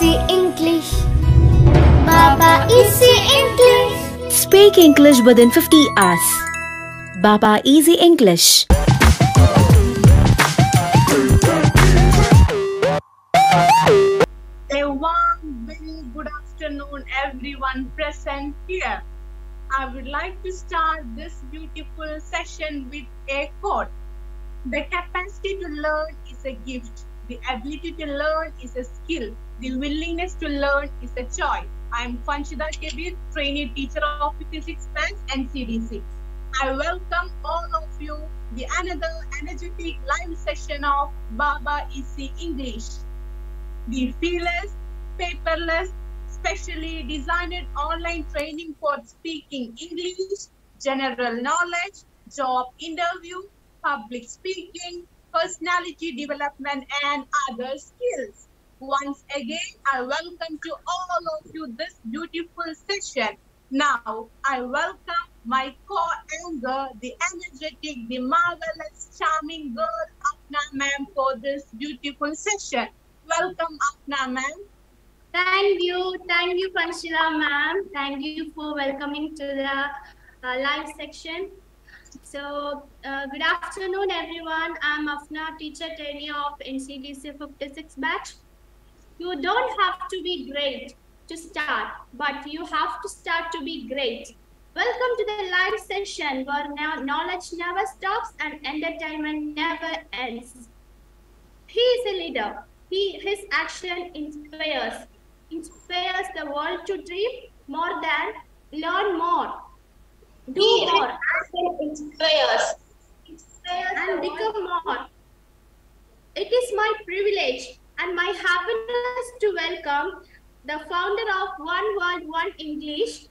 Easy English. Baba Easy English. Speak English within 50 hours. Baba Easy English. A warm, very good afternoon, everyone present here. I would like to start this beautiful session with a quote. The capacity to learn is a gift. The ability to learn is a skill. The willingness to learn is a choice. I am Fanchida Kabir, trainee teacher of physics science NCDC. I welcome all of you to another energetic live session of Baba Easy English. The fearless, paperless, specially designed online training for speaking English, general knowledge, job interview, public speaking, personality development and other skills. Once again, I welcome to all of you this beautiful session. Now, I welcome my co-anchor, the energetic, the marvelous, charming girl, Afna ma'am, for this beautiful session. Welcome, Afna ma'am. Thank you, Fanchida ma'am. Thank you for welcoming to the live section. So, good afternoon, everyone. I'm Afna, teacher trainee of NCDC 56 batch. You don't have to be great to start, but you have to start to be great. Welcome to the live session where knowledge never stops and entertainment never ends. He is a leader. His action inspires the world to dream more than learn more. Do more and become more. It is my privilege and my happiness to welcome the founder of One World One English,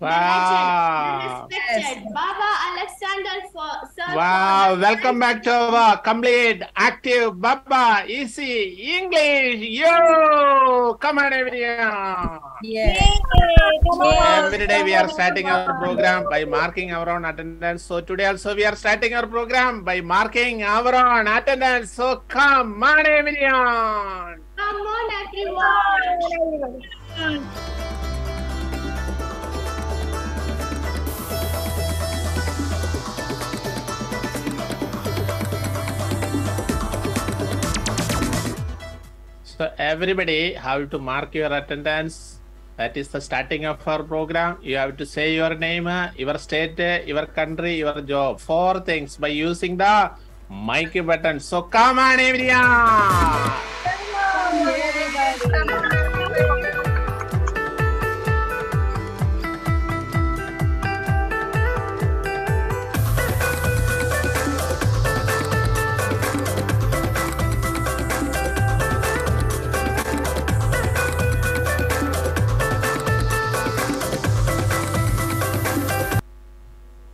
wow, the respected Baba Alexander for sir. Wow, welcome back to our complete active Baba Easy English. Yo, come on everyone. Yes. So every day we are starting our program by marking our own attendance. So today also we are starting our program by marking our own attendance. So come on everyone. Come on everyone. So everybody have to mark your attendance. That is the starting of our program. You have to say your name, your state, your country, your job. 4 things by using the mic button. So come on everyone. Hello everybody.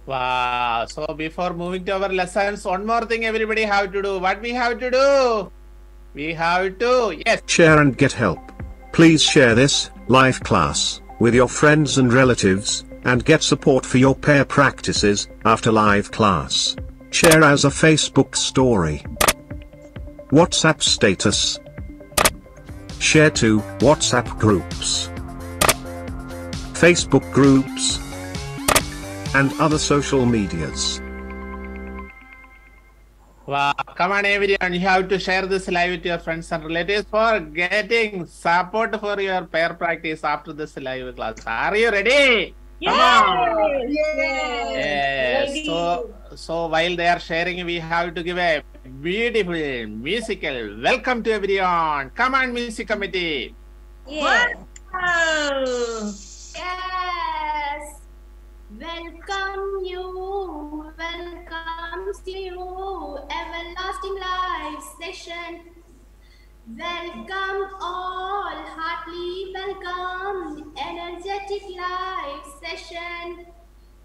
Wow. So before moving to our lessons, one more thing everybody have to do. What we have to do? We have to, yes. Share and get help. Please share this live class with your friends and relatives and get support for your pair practices after live class. Share as a Facebook story. WhatsApp status. Share to WhatsApp groups. Facebook groups. And other social medias. Wow, come on everyone, you have to share this live with your friends and relatives for getting support for your pair practice after this live class. Are you ready? Come on. Yes. So while they are sharing, we have to give a beautiful musical welcome to everyone. Come on, music committee. Yes. Wow. Yes. Welcomes you, everlasting life session. Welcome all, heartily welcome, energetic life session.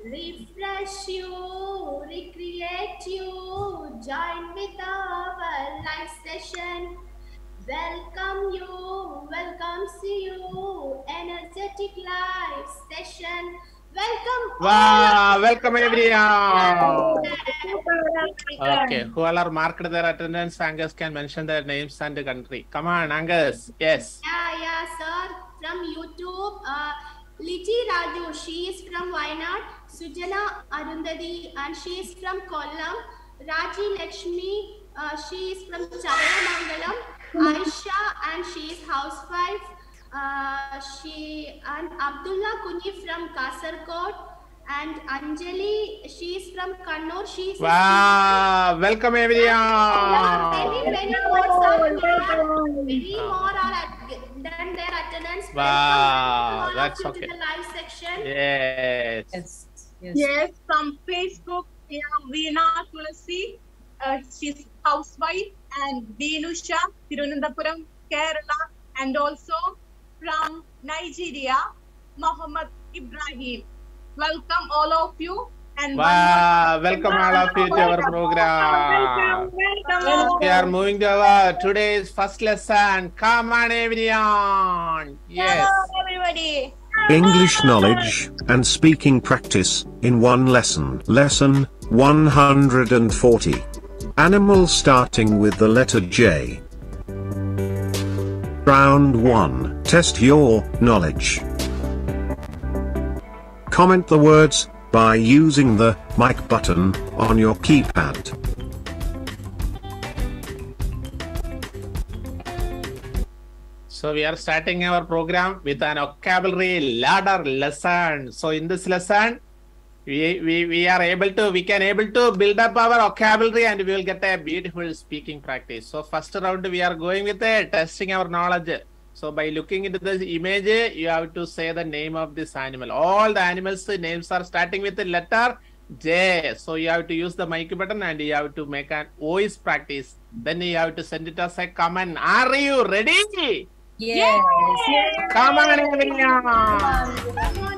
Refresh you, recreate you, join with our life session. Welcome you, welcomes you, energetic life session. Welcome. Wow, welcome everyone. Okay. Who all are marked their attendance? Angus can mention their names and the country. Come on, Angus. Yes. Yeah, sir. From YouTube, Liti Raju. She is from Wayanad. Sujana Arundhati, and she is from Kollam. Raji Lakshmi. She is from Chalamangalam. Aisha, and she is housewife. She and Abdullah Kunyi from Kasarkot, and Anjali, she is from Kannur. She is wow! Welcome everyone. Many more are done their attendance. Wow, that's okay. To the live section. Yes. Yes. From Facebook, we have Veena Tulasi. She's housewife, and Venusha, Tirunandapuram, Kerala, and also from Nigeria, Muhammad Ibrahim. Welcome all of you, and wow, welcome all of you to our program. Welcome. We are moving to our today's first lesson. Come on, everyone. Yes. Hello, everybody. English knowledge and speaking practice in one lesson. Lesson 140. Animal starting with the letter J. Round 1. Test your knowledge. Comment the words by using the mic button on your keypad. So we are starting our program with an vocabulary ladder lesson. So in this lesson, we can build up our vocabulary, and we will get a beautiful speaking practice. So first round we are going with testing our knowledge. So by looking into this image, you have to say the name of this animal. All the animals' names are starting with the letter J. So you have to use the mic button, and you have to make a voice practice. Then you have to send it as a comment. Are you ready? Yes. Come on, everyone.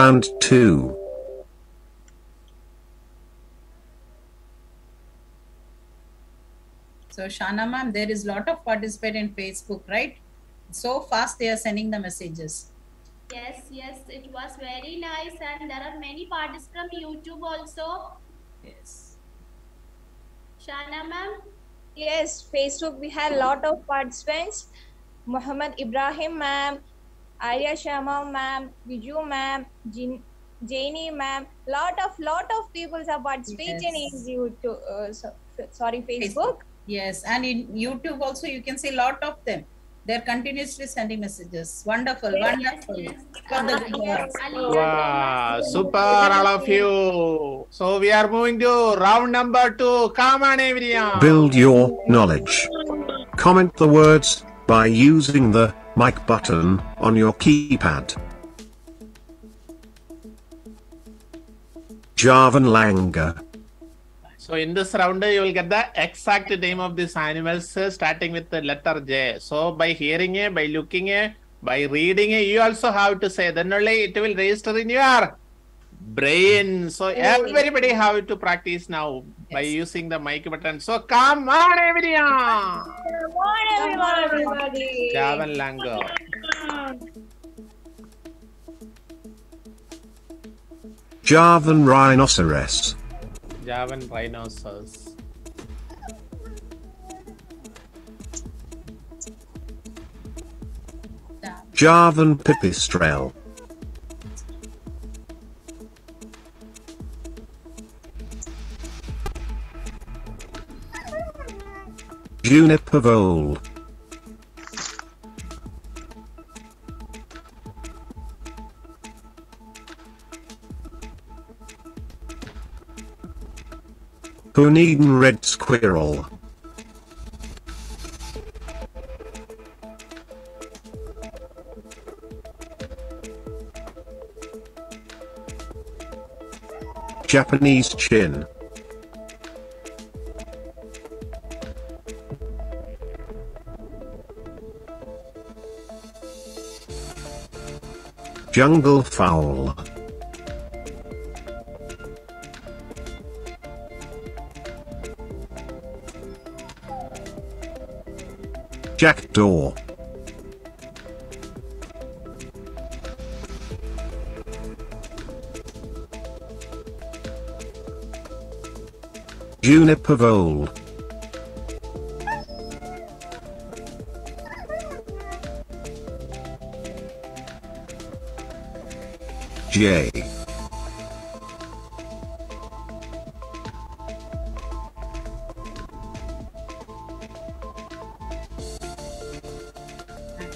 Round 2. So Shana ma'am, there is lot of participate in Facebook, right? So fast they are sending the messages. Yes, yes, it was very nice, and there are many parties from YouTube also. Yes. Shana ma'am. Yes, Facebook we had lot of participants. Muhammad Ibrahim ma'am, Arya Sharma ma'am, Viju ma'am, Janie ma'am, lot of people are participating in YouTube. Facebook. Yes, and in YouTube also you can see lot of them. They're continuously sending messages. Wonderful, yes, wonderful. Yes. Wow, super, all of you. So we are moving to round number 2. Come on, everyone. Build your knowledge. Comment the words by using the mic button on your keypad. Javan Langa. So in this round, you will get the exact name of these animals starting with the letter J. So by hearing it, by looking it, by reading it, you also have to say. Then only it will register in your brain. So everybody have to practice now by using the mic button. So come on, everyone. Come on, everybody. Javan Lango. Javan Rhinoceros. Javan Rhinoceros. Javan Pipistrel. Juniper Vole. Dunedin Red Squirrel. Japanese Chin. Jungle Fowl. Jackdaw. Juniper Vole. J.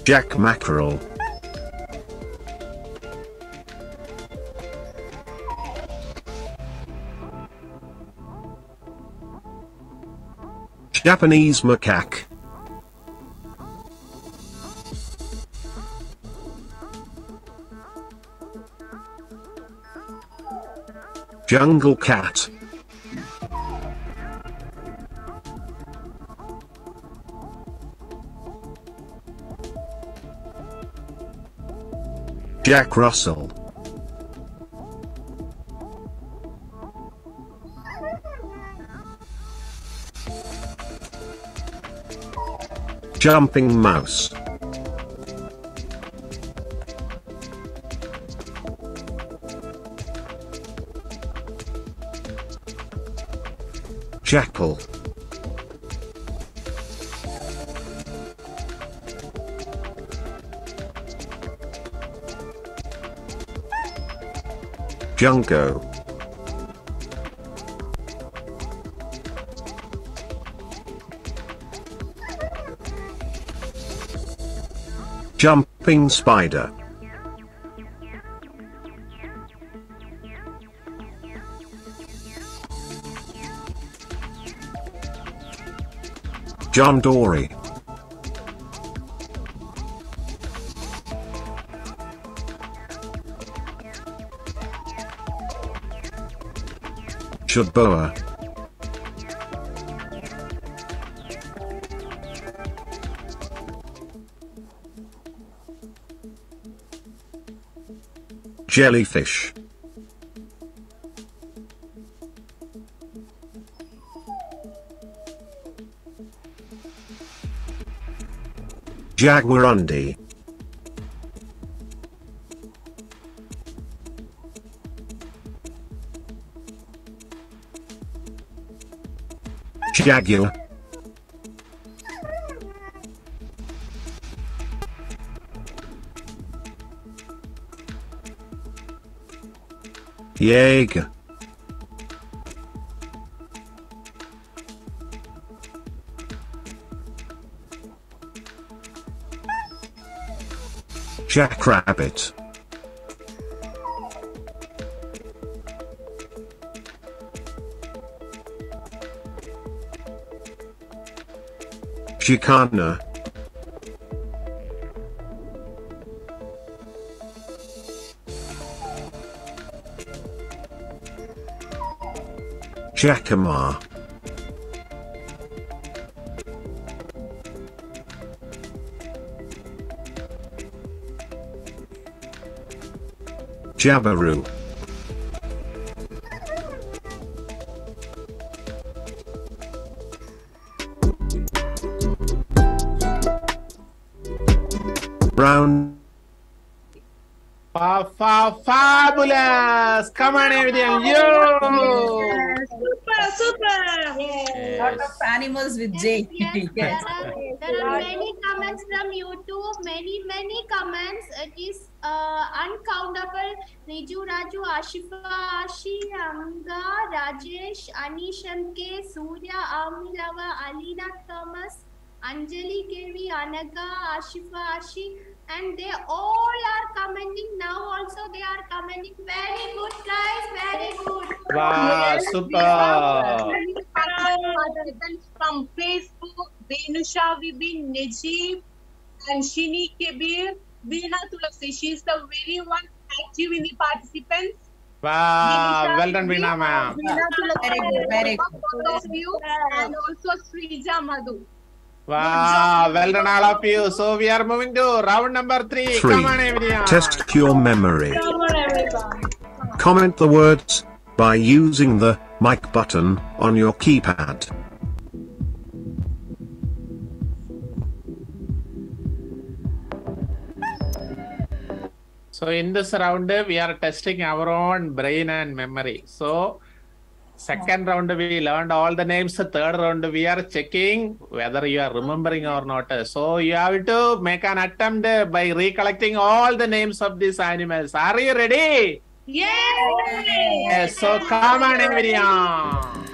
Jack Mackerel. Japanese Macaque. Jungle Cat. Jack Russell. Jumping Mouse. Jackal. Junko. Jumping Spider. John Dory. Jaboa. Jellyfish. Jaguarundi. Jaguar. Jaeger. Jackrabbit. Chicana. Jacamar. Jabiru. Brown. Fabulous! Come on, everyone! Yo! Super! Yes. Yes. Lot of animals with J. Yes. Yes. There are many comments from YouTube. Many comments. It is uncountable. Riju, Raju, Ashifa, Ashi, Amga, Rajesh, Anish MK, Surya, Amilava, Alina Thomas, Anjali Kevi, Anaga, Ashifa, Ashi, and they all are commenting now. Also, they are commenting. Very good, guys. Very good. Wow, yes, super. From Facebook, Benusha Bibin, Najib, and Shini Kabir, Beena Tulasi. She is the very one active in the participants. Wow, well done, Beena ma'am. Very good, very good. And also Srija Madhu. Wow, well done all of you. So we are moving to round number 3. Come on, everyone. Test your memory. Come on, everyone. Comment the words by using the mic button on your keypad. So in this round, we are testing our own brain and memory. So second round we learned all the names. Third round we are checking whether you are remembering or not. So you have to make an attempt by recollecting all the names of these animals. Are you ready? Yes. Yes. So come on, everyone.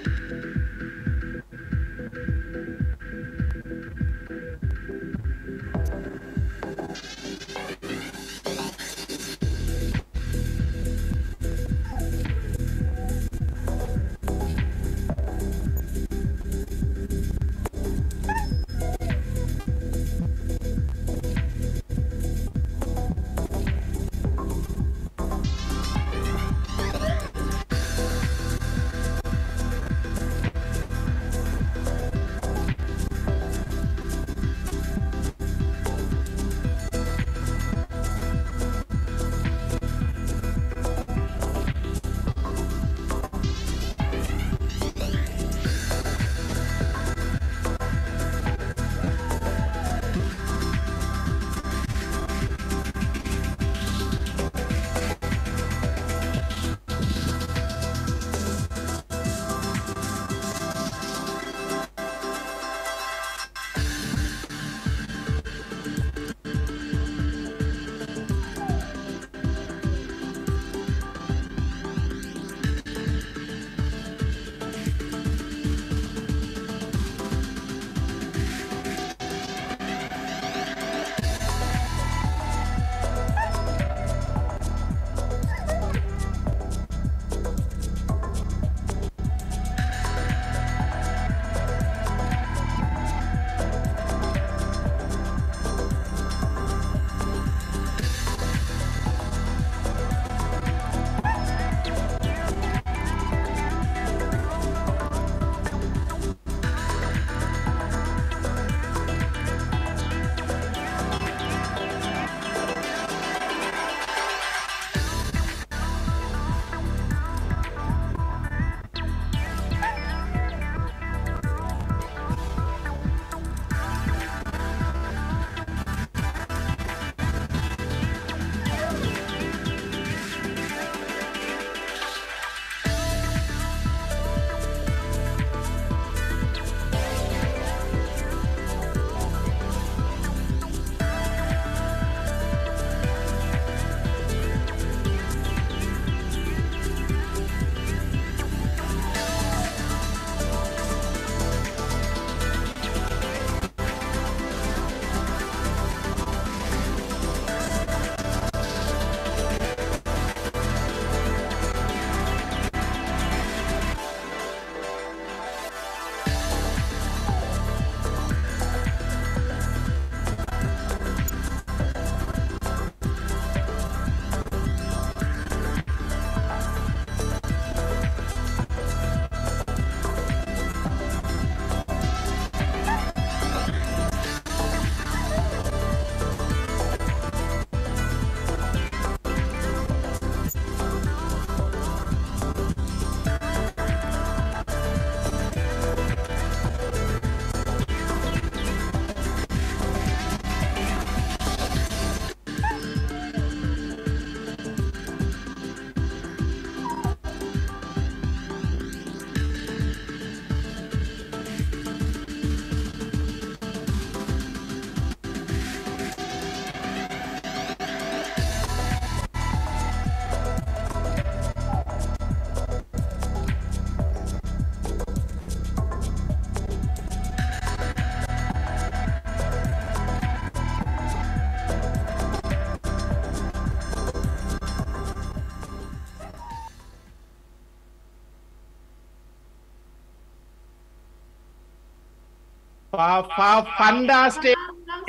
Fantastic.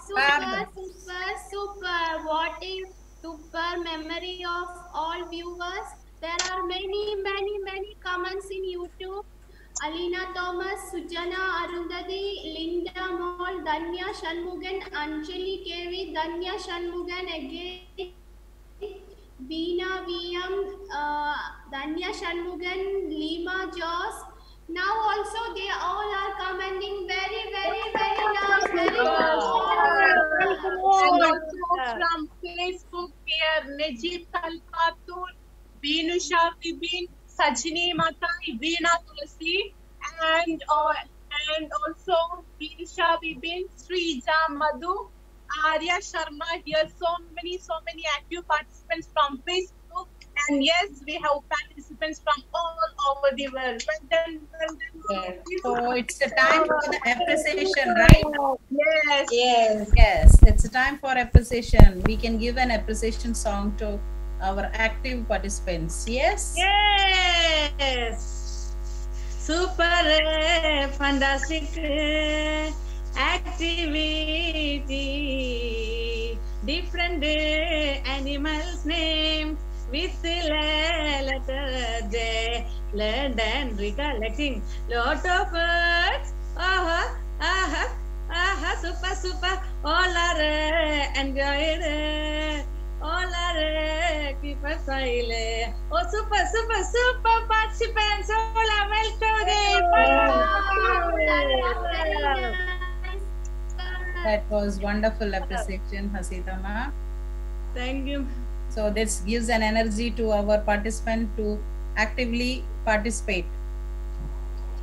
Super. What is super memory of all viewers? There are many comments in YouTube. Alina Thomas, Sujana Arundhati, Linda Moll, Danya Shanmugan, Anjali Kevi, Danya Shanmugan again, Beena VM, Danya Shanmugan, Lima Joss. Now also they all are commenting very nice, from Facebook here, Najib Al Khatun, Binusha Bibin, Sajini Matai, Veena Tulsi, and also Binusha Bibin, Srija Madhu, Arya Sharma here. So many active participants from Facebook. And yes, we have participants from all over the world. Well done. Yes. So it's the time for the appreciation, right? Yes. It's the time for appreciation. We can give an appreciation song to our active participants. Yes. Super, fantastic activity. Different animals' names. With the letter J, learned and recollecting lot of words. Super, all are enjoyed, all are keep a file. Oh, super participants, all are welcome. That was wonderful appreciation, Hasita Ma. Thank you. So this gives an energy to our participant to actively participate.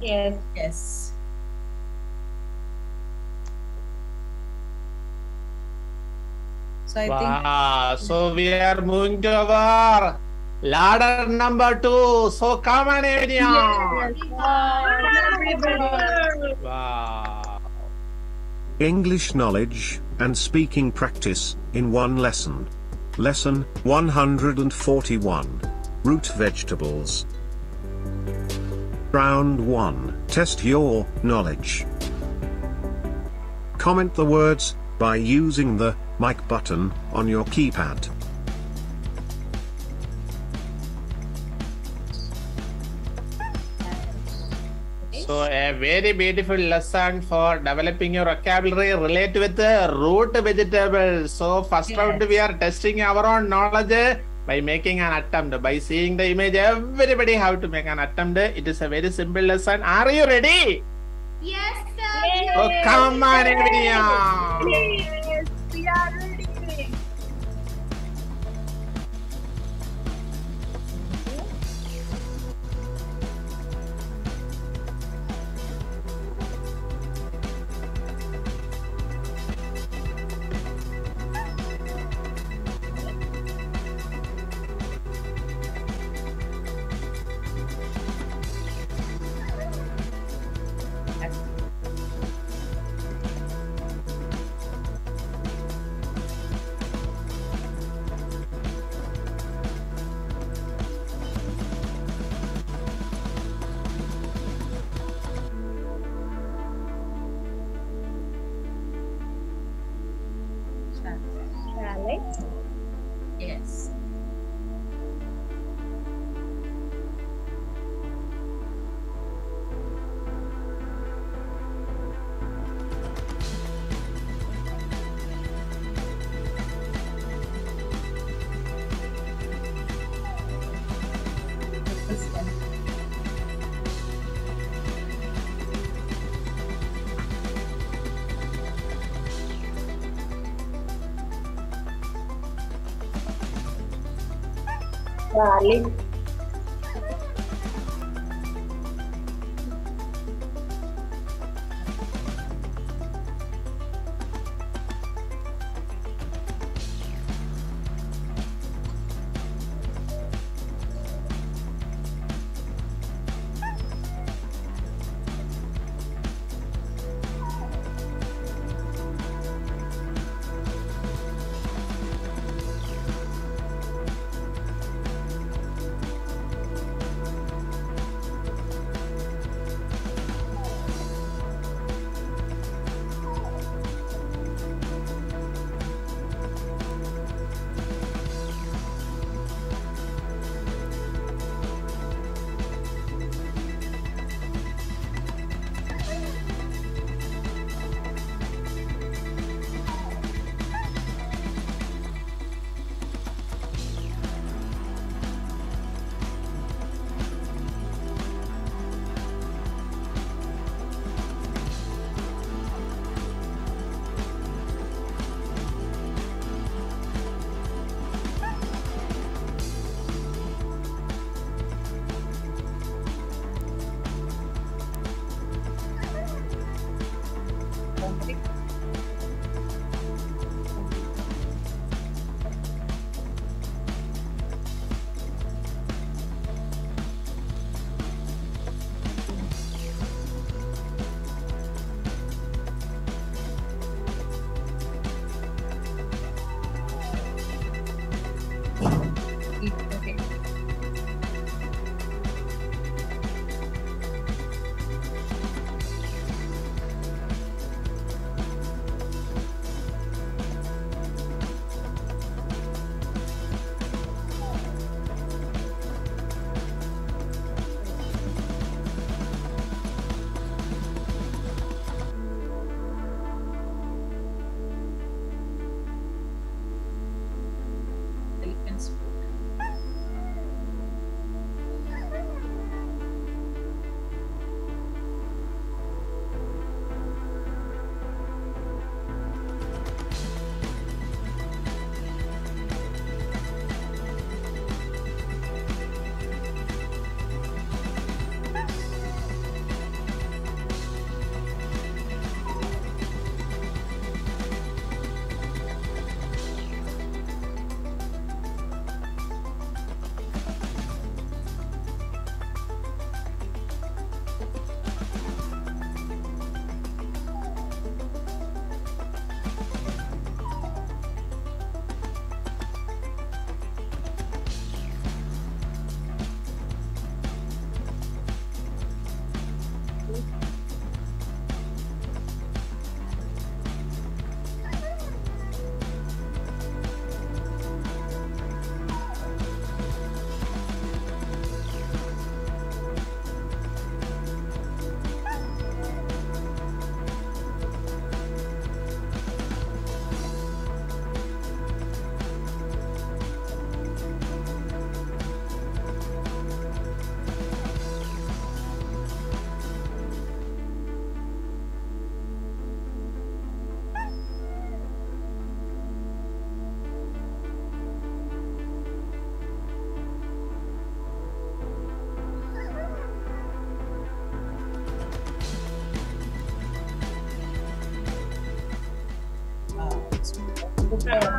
Yes. So I think so. We are moving to our ladder number 2. So come on, everyone. Wow. English knowledge and speaking practice in one lesson. Lesson 141. Root vegetables. Round 1. Test your knowledge. Comment the words by using the mic button on your keypad. So a very beautiful lesson for developing your vocabulary related with root vegetables. So first round we are testing our own knowledge by making an attempt. By seeing the image, everybody have to make an attempt. It is a very simple lesson. Are you ready? Yes, sir. Yes. Oh, come on, everybody. Yes, we are ready. Garlic.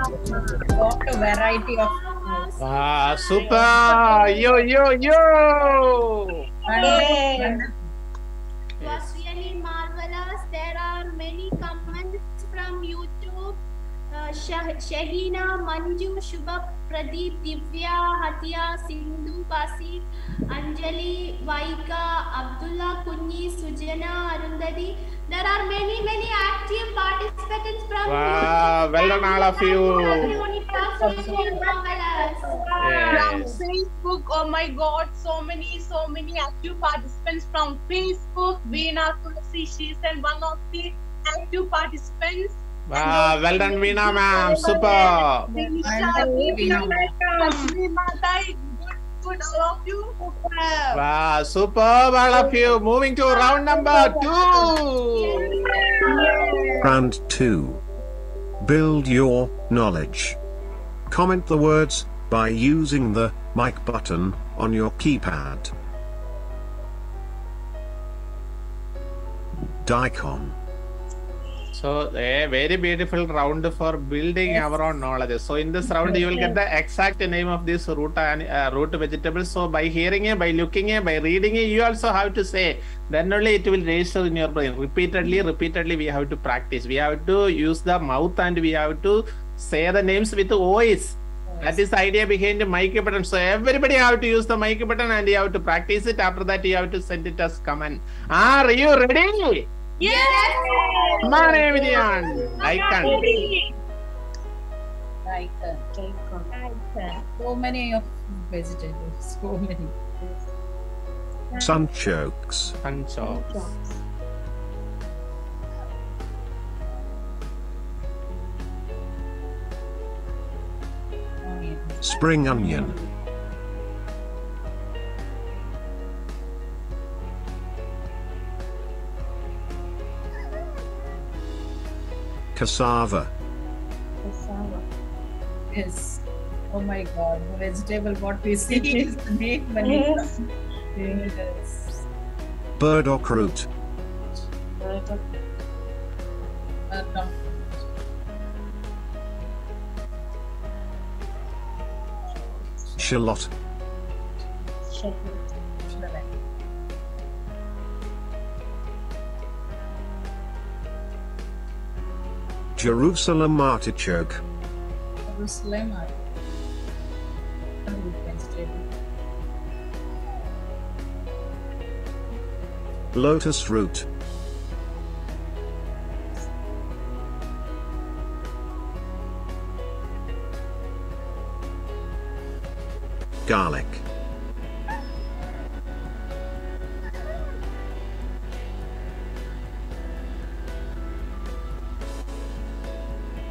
What a variety of foods. Ah, super! Yo, yo, yo! Hey. It was really marvelous. There are many comments from YouTube. Shahina, Manju, Shubha, Pradeep, Divya, Hatia, Sindhu, Basir, Anjali, Vaika, Abdullah, Kunni, Sujana, Arundhati. There are many, many active participants from wow, YouTube. Well done all of you. From Facebook, oh my God, so many active participants from Facebook. Veena Tulsi, she is one of the active participants. Wow, well done, Veena ma'am. Super. Good, all of you. Wow, superb, all of you. Moving to round number 2. Round 2. Build your knowledge. Comment the words by using the mic button on your keypad. Dicom. So, a very beautiful round for building our own knowledge. So, in this round, you will get the exact name of this root vegetables. So, by hearing it, by looking it, by reading it, you also have to say. Then only it will register in your brain. Repeatedly, we have to practice. We have to use the mouth and we have to say the names with voice. That is the idea behind the mic button. So everybody have to use the mic button and you have to practice it. After that, you have to send it as comment. Are you ready? Yes! My name is Dion. Icon. So many of vegetables. So many. Sunchokes. Spring onion. Cassava. Yes. Oh my God. The vegetable what we see is the name. Yes. Yes. Burdock root. Shallot. Jerusalem artichoke. Lotus root. Garlic.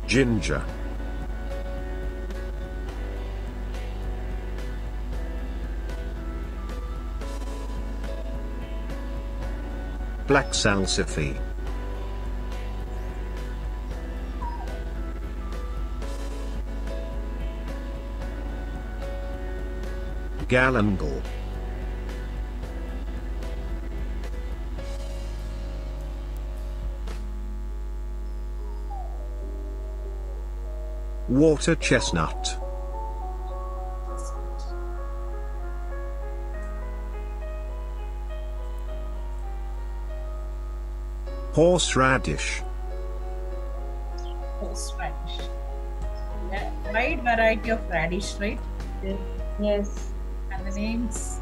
Ginger. Black salsify. Galangal. Water chestnut. Horseradish. Wide variety of radish, right? Yes. And the names?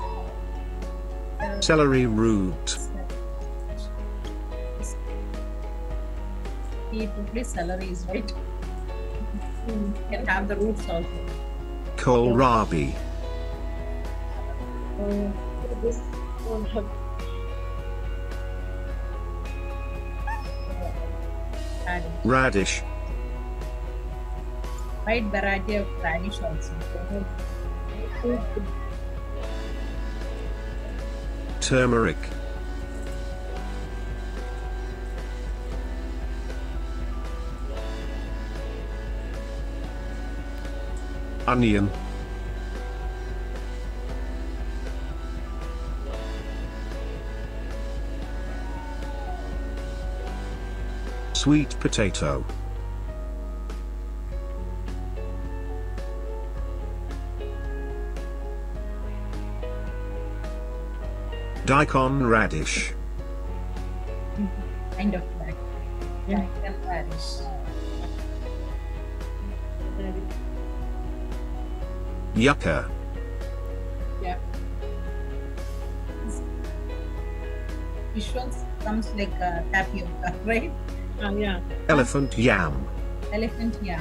Celery root. It would be celery, right? You can have the roots also. Kohlrabi. Radish. Wide variety of radish also. Turmeric. Onion. Sweet potato. Daikon radish. Kind of like daikon radish. Yucca. Yeah. This one comes like a tapioca, right? Yeah. Elephant yam. Elephant yam.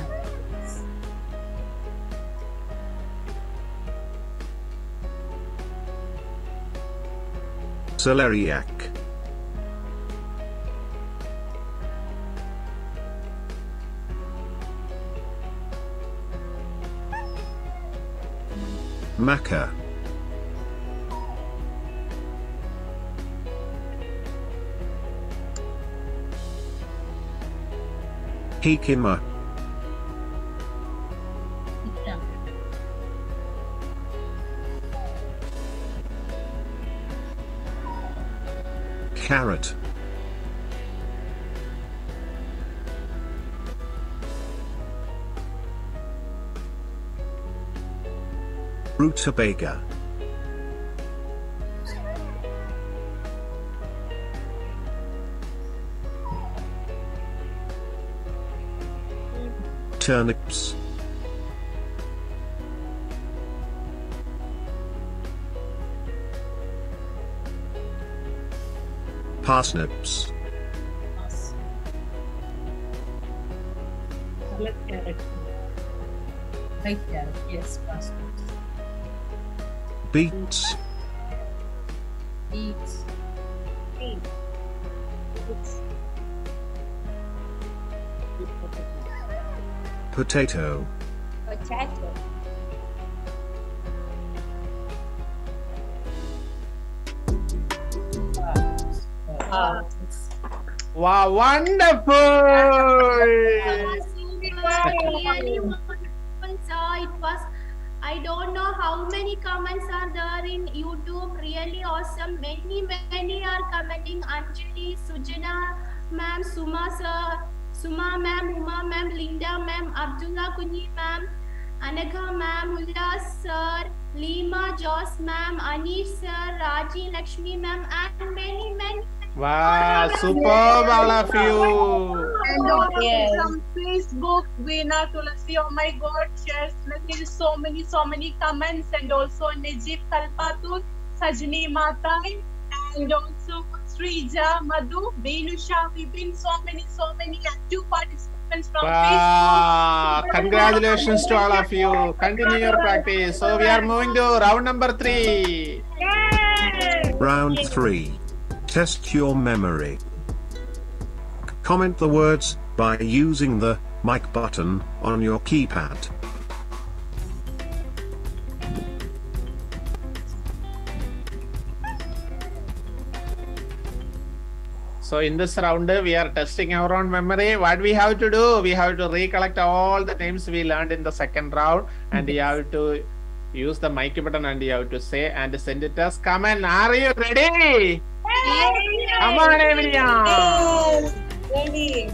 Celeriac. Maca. Kikima. Carrot. Rutabaga. Turnips. Parsnips. Black carrot. Black carrot, yes, parsnips. Beets. Beets. Beets. Potato. Potato. Wow, wonderful! Really wonderful, sir. It was, I don't know how many comments are there in YouTube. Really awesome. Many are commenting. Anjali, Sujana, ma'am, Suma, sir. Suma ma'am, Uma ma'am, Linda ma'am, Abdullah Kunyi ma'am, Anagha ma'am, Ullas sir, Lima Joss ma'am, Anish sir, Raji Lakshmi ma'am, and many. Wow, superb all of you. And from Facebook, Veena Tulasi, oh my God, shares so many comments, and also Najib Kalpatur, Sajni Matai, and also Srija, Madhu, Benusha, we've been so many active participants from Facebook. Congratulations to all of you. Continue your practice. So we are moving to round number 3. Yay! Round 3. Test your memory. Comment the words by using the mic button on your keypad. So in this round, we are testing our own memory. What we have to do? We have to recollect all the names we learned in the second round, and you have to use the mic button and you have to say and send it as comment. Are you ready? Come on, everyone. Ready.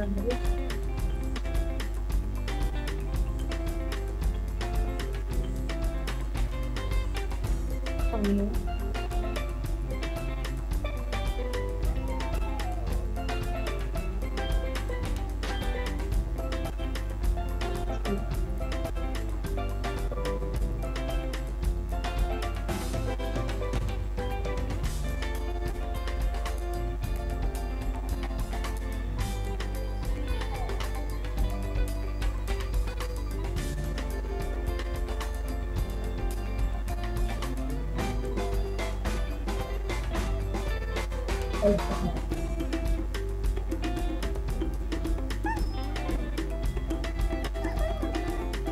remember it.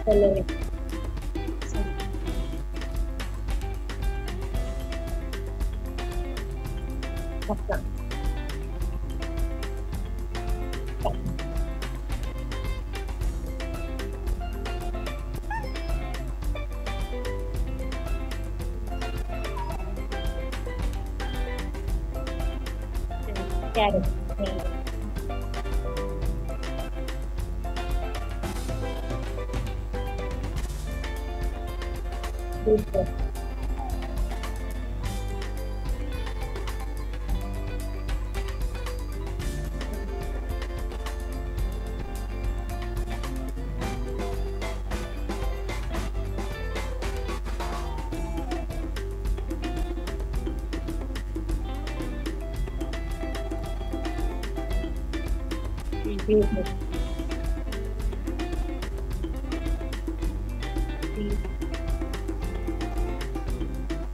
Hello. Afna. Carrot. Beetroot. Beetroot.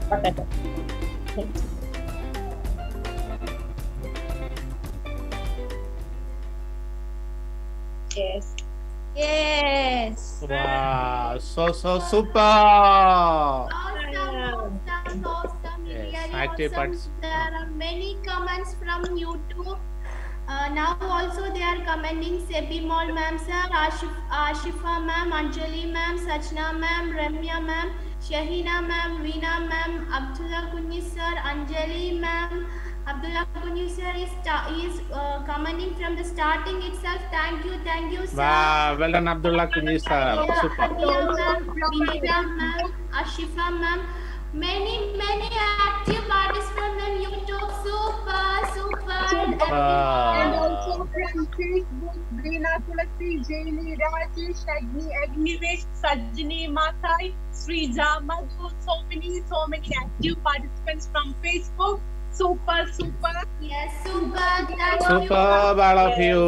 Potato. Yes. Yes. Wow, so super. Awesome. Yes. Really active awesome. There are many comments from YouTube. Now also they are commenting Sebimol ma'am sir, Ashifa ma'am, Anjali ma'am, Sachna ma'am, Ramya ma'am, Shahina ma'am, Veena ma'am, Abdullah Kunyi sir, Anjali ma'am. Abdullah Kunyi sir is commenting from the starting itself. Thank you sir. Wow, well done Abdullah Kunyi sir. Super. Ramya ma'am, Veena ma'am, Ashifa ma'am. Many active artists from the YouTube. Super. And also from Facebook, Brina Tulasi, Jaini, Rajesh, Agni, Agnivesh, Sajini, Matai, Srija, Madhu. So many active participants from Facebook. Super. Yes, super. All of you.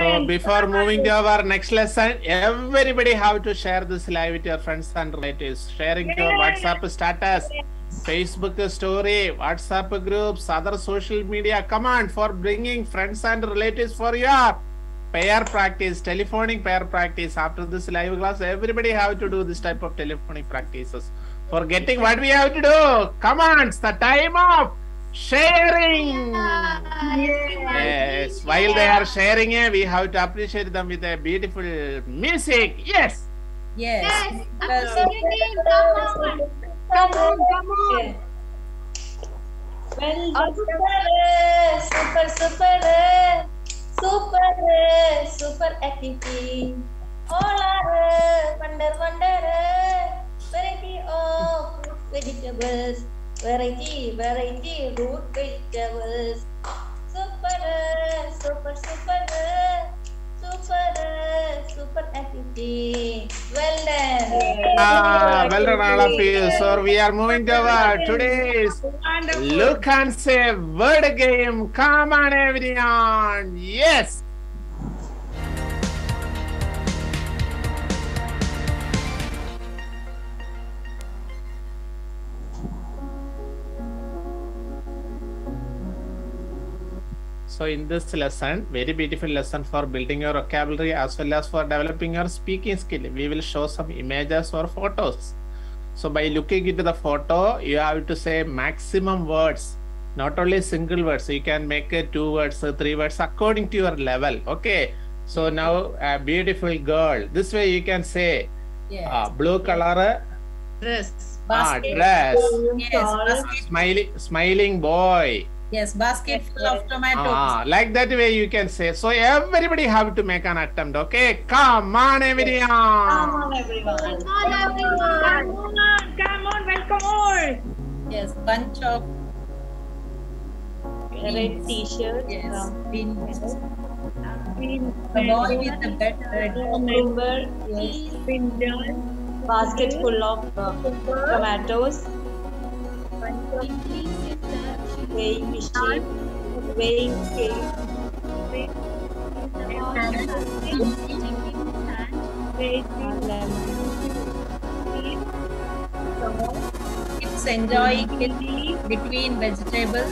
So before moving to our next lesson, everybody have to share this live with your friends and relatives. Sharing your WhatsApp status, Facebook story, WhatsApp groups, other social media. Come on, for bringing friends and relatives for your pair practice, telephonic pair practice. After this live class, everybody have to do this type of telephonic practices. Forgetting what we have to do. Come on, it's the time of sharing. Yes. While they are sharing, we have to appreciate them with a beautiful music. Yes. Yes. Absolutely. Come on. Yes. Well, super activity. All are wonder. Variety of fruit vegetables, variety root vegetables. Super activity. Well done. Well done all of you. So we are moving to our today's look and say word game. Come on everyone. Yes. So in this lesson, very beautiful lesson for building your vocabulary as well as for developing your speaking skill. We will show some images or photos. So by looking into the photo, you have to say maximum words, not only single words. So you can make 2 words, 3 words according to your level. Okay. So now a beautiful girl. This way you can say blue color. Dress. Basket. Dress. Yes. Smiling boy. Yes, basket full of tomatoes. Like that way you can say. So everybody have to make an attempt, okay? Come on, everyone. Come on, everyone. Come on, everyone. Come on, welcome all. Yes, bunch of red t-shirts. Yes, green hats. The boy with the red member. Yes, basket full of tomatoes. Weighing machine, weighing scale, it's enjoying between vegetables.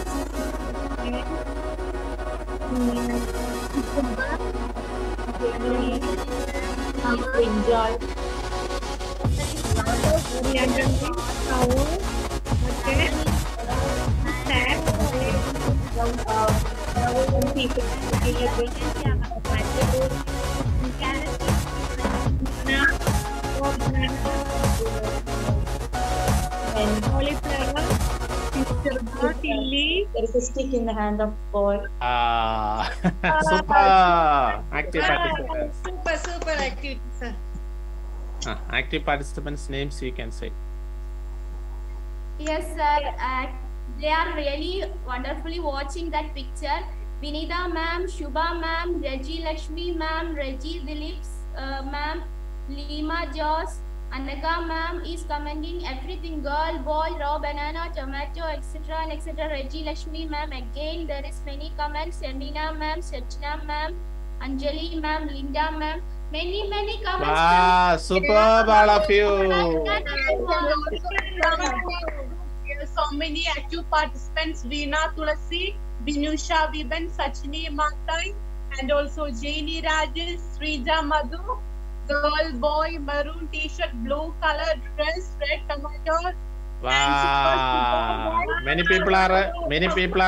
There is a stick in the hand of boy. Super active, sir. Active participants' names you can say. Yes, sir. They are really wonderfully watching that picture. Vinita ma'am, Shubha ma'am, Reggie Lakshmi ma'am, Reggie Dilip ma'am, Lima Joss, Anaka ma'am is commenting everything, girl, boy, raw banana, tomato, etc. and etc. Reggie Lakshmi ma'am, again there is many comments. Semina ma'am, Sajna ma'am, Anjali ma'am, Linda ma'am. Many comments. Ah, superb, all of you. So many active participants: Veena, Tulasi, Binusha, Viban, Sachini, Matai, and also Jaini, Rajesh, Srija, Madhu. Girl, boy, maroon T-shirt, blue color dress, red tomato. Wow! Many people are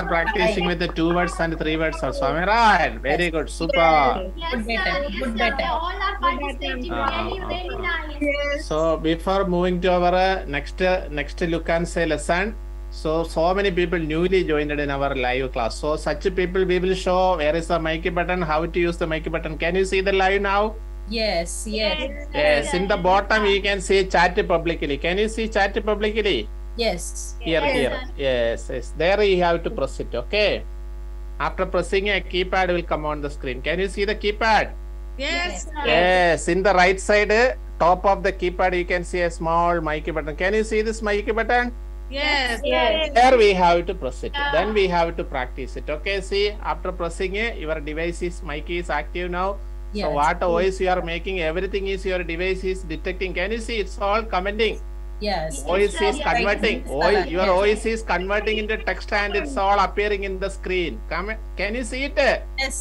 practicing with the 2 words and 3 words also. Am I right? Very good, super. Yes, sir. Yes, sir. They all are participating. Really nice. Yes. So before moving to our next look and say lesson, so many people newly joined in our live class. So such people we will show where is the mic button, how to use the mic button. Can you see the live now? Yes. In the bottom you can see chat publicly. Can you see chat publicly? Yes. Here. Yes. There you have to press it. Okay. After pressing, a keypad will come on the screen. Can you see the keypad? Yes. In the right side, top of the keypad, you can see a small mic button. Can you see this mic button? Yes. There we have to press it. Then we have to practice it. Okay. See, after pressing, your device is mic is active now. Yes. So what voice you are making, everything is your device is detecting. Can you see? It's all commenting. Yes. Voice is converting. Your voice is converting into text and it's all appearing in the screen. Can you see it? Yes.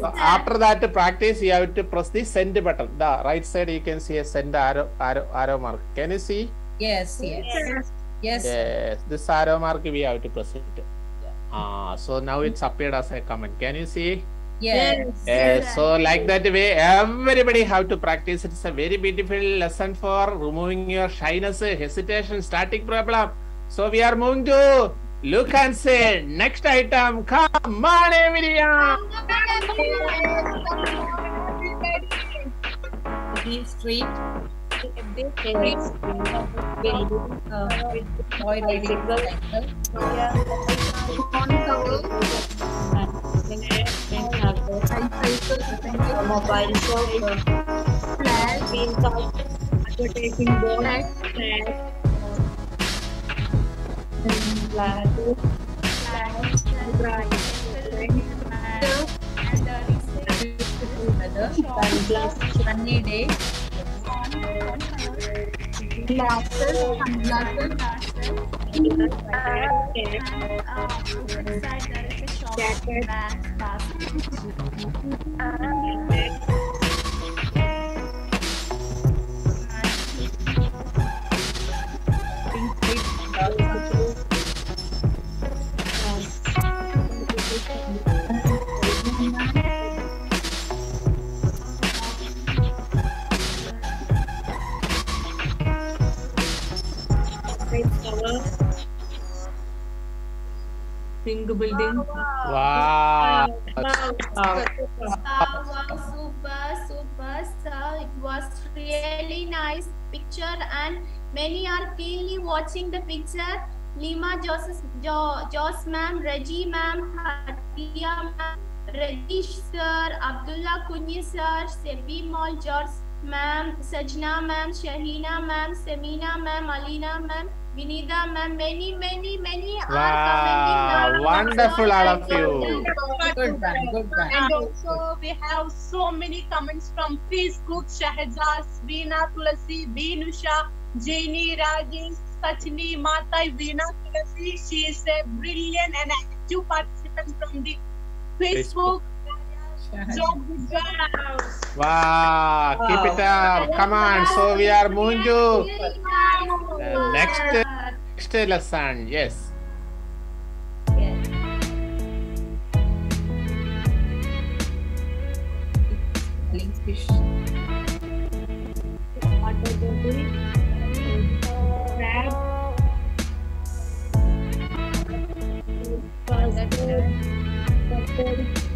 So after that practice, you have to press the send button. The right side you can see a send arrow mark. Can you see? Yes. This arrow mark we have to press it. So now it's appeared as a comment. Can you see? Yes. So like that way, everybody have to practice. It's a very beautiful lesson for removing your shyness, hesitation, static problem. So we are moving to look and say next item. Come on, everyone. Mobile shop, advertising board, bring the building. Wow. Super, sir. It was really nice picture and many are keenly watching the picture. Lima, Jos ma'am, Reggie ma'am, Hatia ma'am, Rajesh sir, Abdullah Kunyi sir, Sebi Mall, George ma'am, Sajna ma'am, Shahina ma'am, Semina ma'am, Alina ma'am, Vinita ma'am, many wow, are commenting. Wow, wonderful all of you. Good one. And also we have so many comments from Facebook, Shahzad, Veena, Tulasi, Binusha, Janie, Rajesh, Sachini, Matai, Veena, Tulasi. She is a brilliant and active participant from the Facebook. Wow, keep it up. Come on. So we are moving to next lesson. Yes. Fish.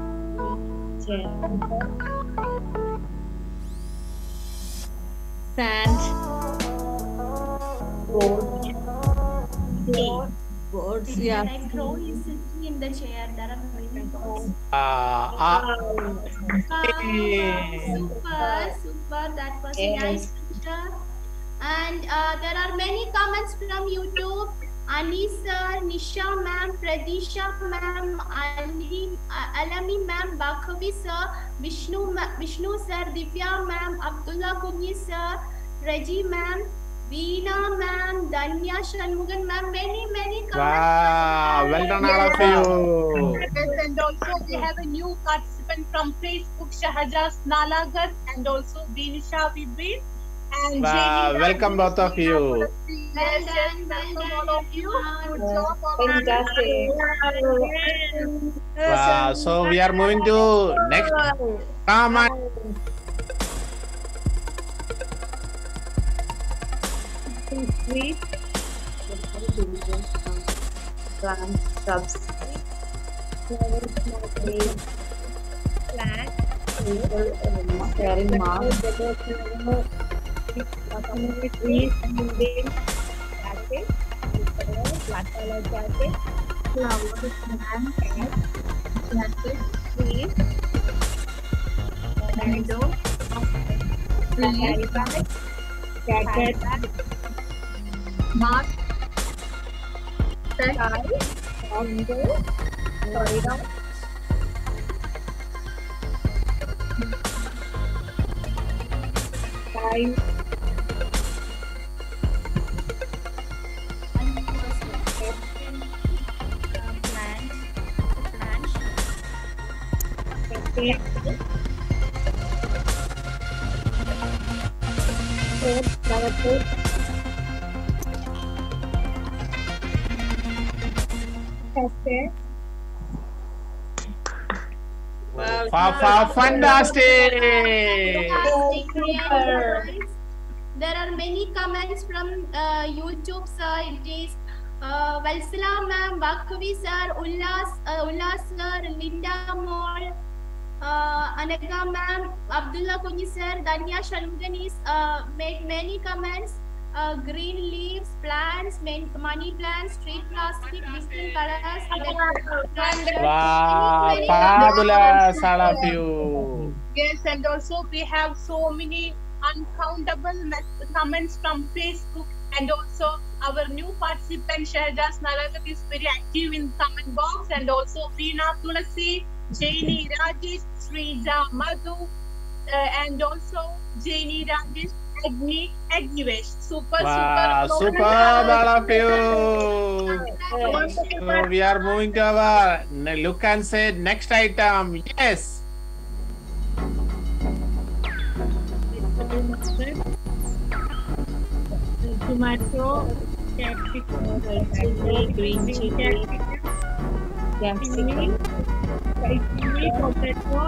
Sand boards. Yeah. Like Crow is sitting in the chair. There are many boards. Super. That was a nice picture. And there are many comments from YouTube. Ani sir, Nisha ma'am, Pradisha ma'am, Alami ma'am, Bakhavi sir, Vishnu sir, Divya ma'am, Abdullah Kunyi sir, Reggie ma'am, Veena ma'am, Danya Shanmugan ma'am, many comments. Wow, well done all of you. And also we have a new participant from Facebook, Shahjaz Nalagar, and also Binisha Vibin. And wow, welcome both of you. Wow, so we are moving to next. Come on. Fantastic! There are many comments from YouTube, sir. It is Valsala ma'am, Bakhavi sir, Ullas sir, Linda Moll, Anaga ma'am, Abdullah Kunyi sir, Danya Shanmugan is made many comments. Green leaves, plants, money plants, street plastic, distinct colors. Wow, fabulous! I love you. Yes, and also we have so many uncountable comments from Facebook, and also our new participant Shahzad Nalagar is very active in comment box, and also Veena, Tulasi, Janie, Rajesh, Srija, Madhu, and also Jenny Rajesh, Agnivesh. Super, wow, super. Superb, all of you. So we are moving to our look and say next item. Yes. Tomato, capsicum, green chili, capsicum, potato,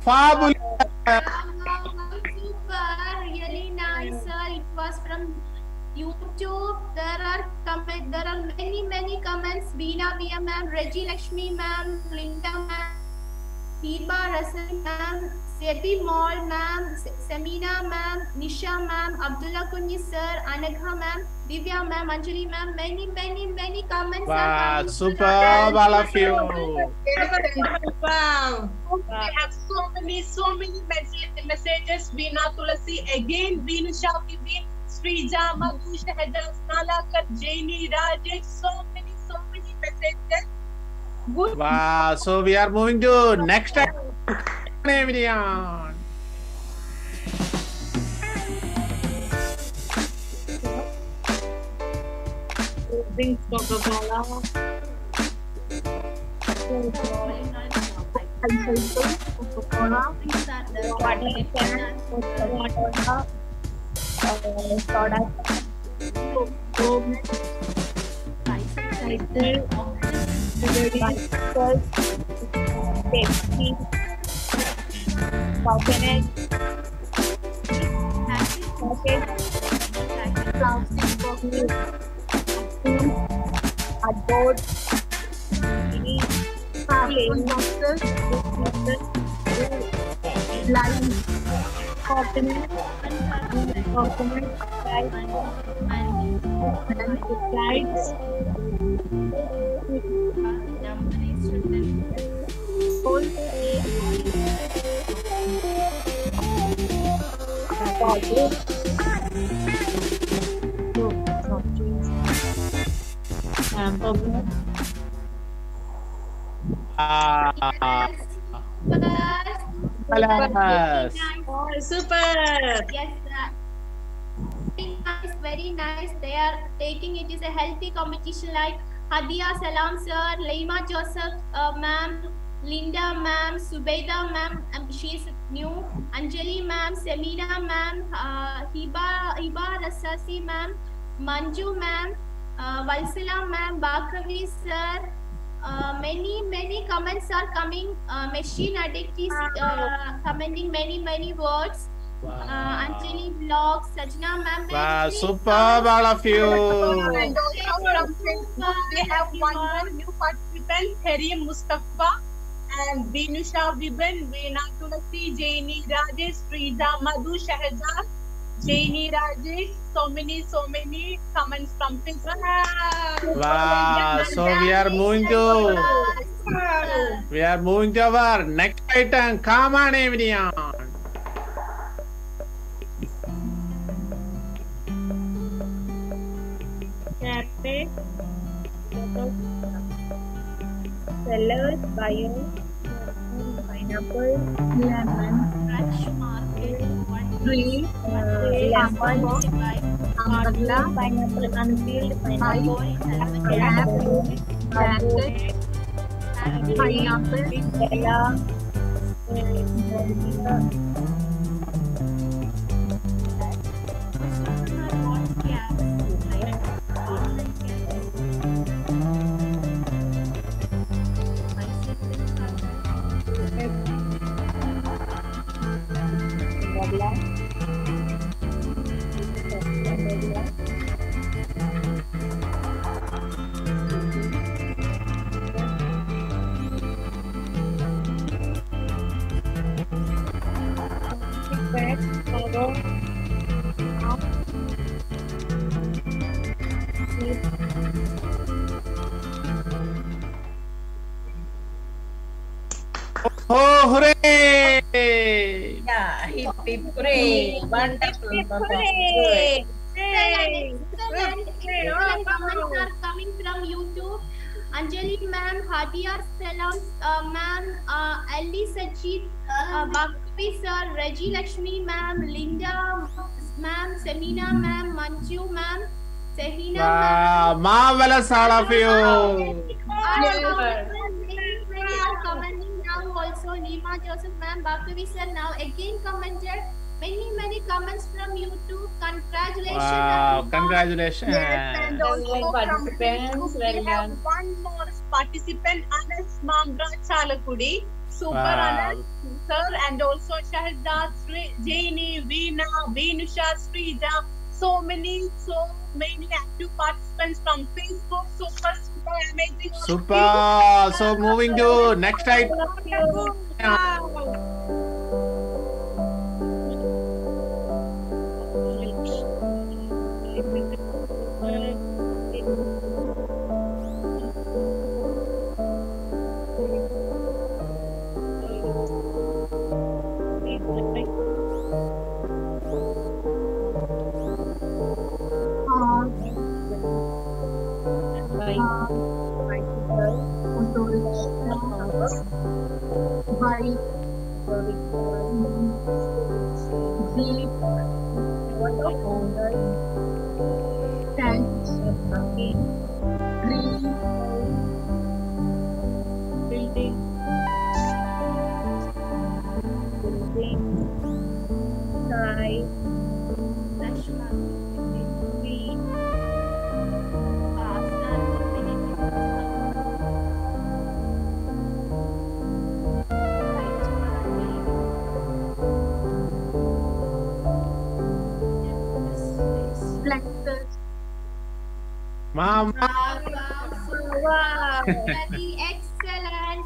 Fabulous. Super, really nice, sir. It was from YouTube. There are many comments. Beena Via ma'am, Reggie Lakshmi ma'am, Linda ma'am, Deepa Rasan ma'am, Sebi Mall ma'am, Samina ma'am, Nisha ma'am, Abdullah Kunji sir, Anagha ma'am, Divya ma'am, Anjali ma'am. Many comments. Wow, superb, all of you. Wow. Wow. We have so many messages. Veena Tulasi again, Vinusha Kibin, Srija, Madhu, Shahada, Nalakar, Jaini, Rajesh, so many messages. Good. Wow, so we are moving to next time. Super. Yes, very nice. They are taking it is a healthy competition like Hadia Salam sir, Leima Joseph ma'am, Linda ma'am, Subeida ma'am, she is new, Anjali ma'am, Semina ma'am, Hiba Rasasi ma'am, Manju ma'am, Valsala ma'am, Bakavi sir. Many comments are coming. Machine Addict is commenting many words. Wow. Anjali vlog, Sajna ma'am. Wow, superb, all of you. And also from Facebook, we have one more new participant, Karim Mustafa and Vinusha Viban, Veena Tulasi, Jaini Rajesh, Srija Madhu, Shahzad, Jaini Rajesh. So many comments from Facebook. Wow, so we are moving to our next item. Come on, everyone. Cafe, sellers, bio, pineapple, lemon, fresh market, tree, lemon, amla, pineapple, unpeeled, pineapple, apple, jacket, pineapple, bella, happy. Hooray! Wonderful. Hooray! Comments are coming from YouTube. Anjali ma'am, Hadia Salams ma'am, Ali Sajid, Bhakti sir, Reggie Lakshmi ma'am, Linda ma'am, Samina ma'am, Manju ma'am, Sahina ma'am. Marvelous all of you. Are commenting now also. Nima Joseph ma'am, Bhakti sir now again commented. Many comments from YouTube. Congratulations! Wow, congratulations! Yes, and also participants. We have one more participant, Anas Mamra Chalakudi. Super Anas, sir, and also Shahzad, Jaini, Veena, Venusha, Srija. So many active participants from Facebook. Super amazing. Super. So moving to next slide. Mama. Wow. Very excellent.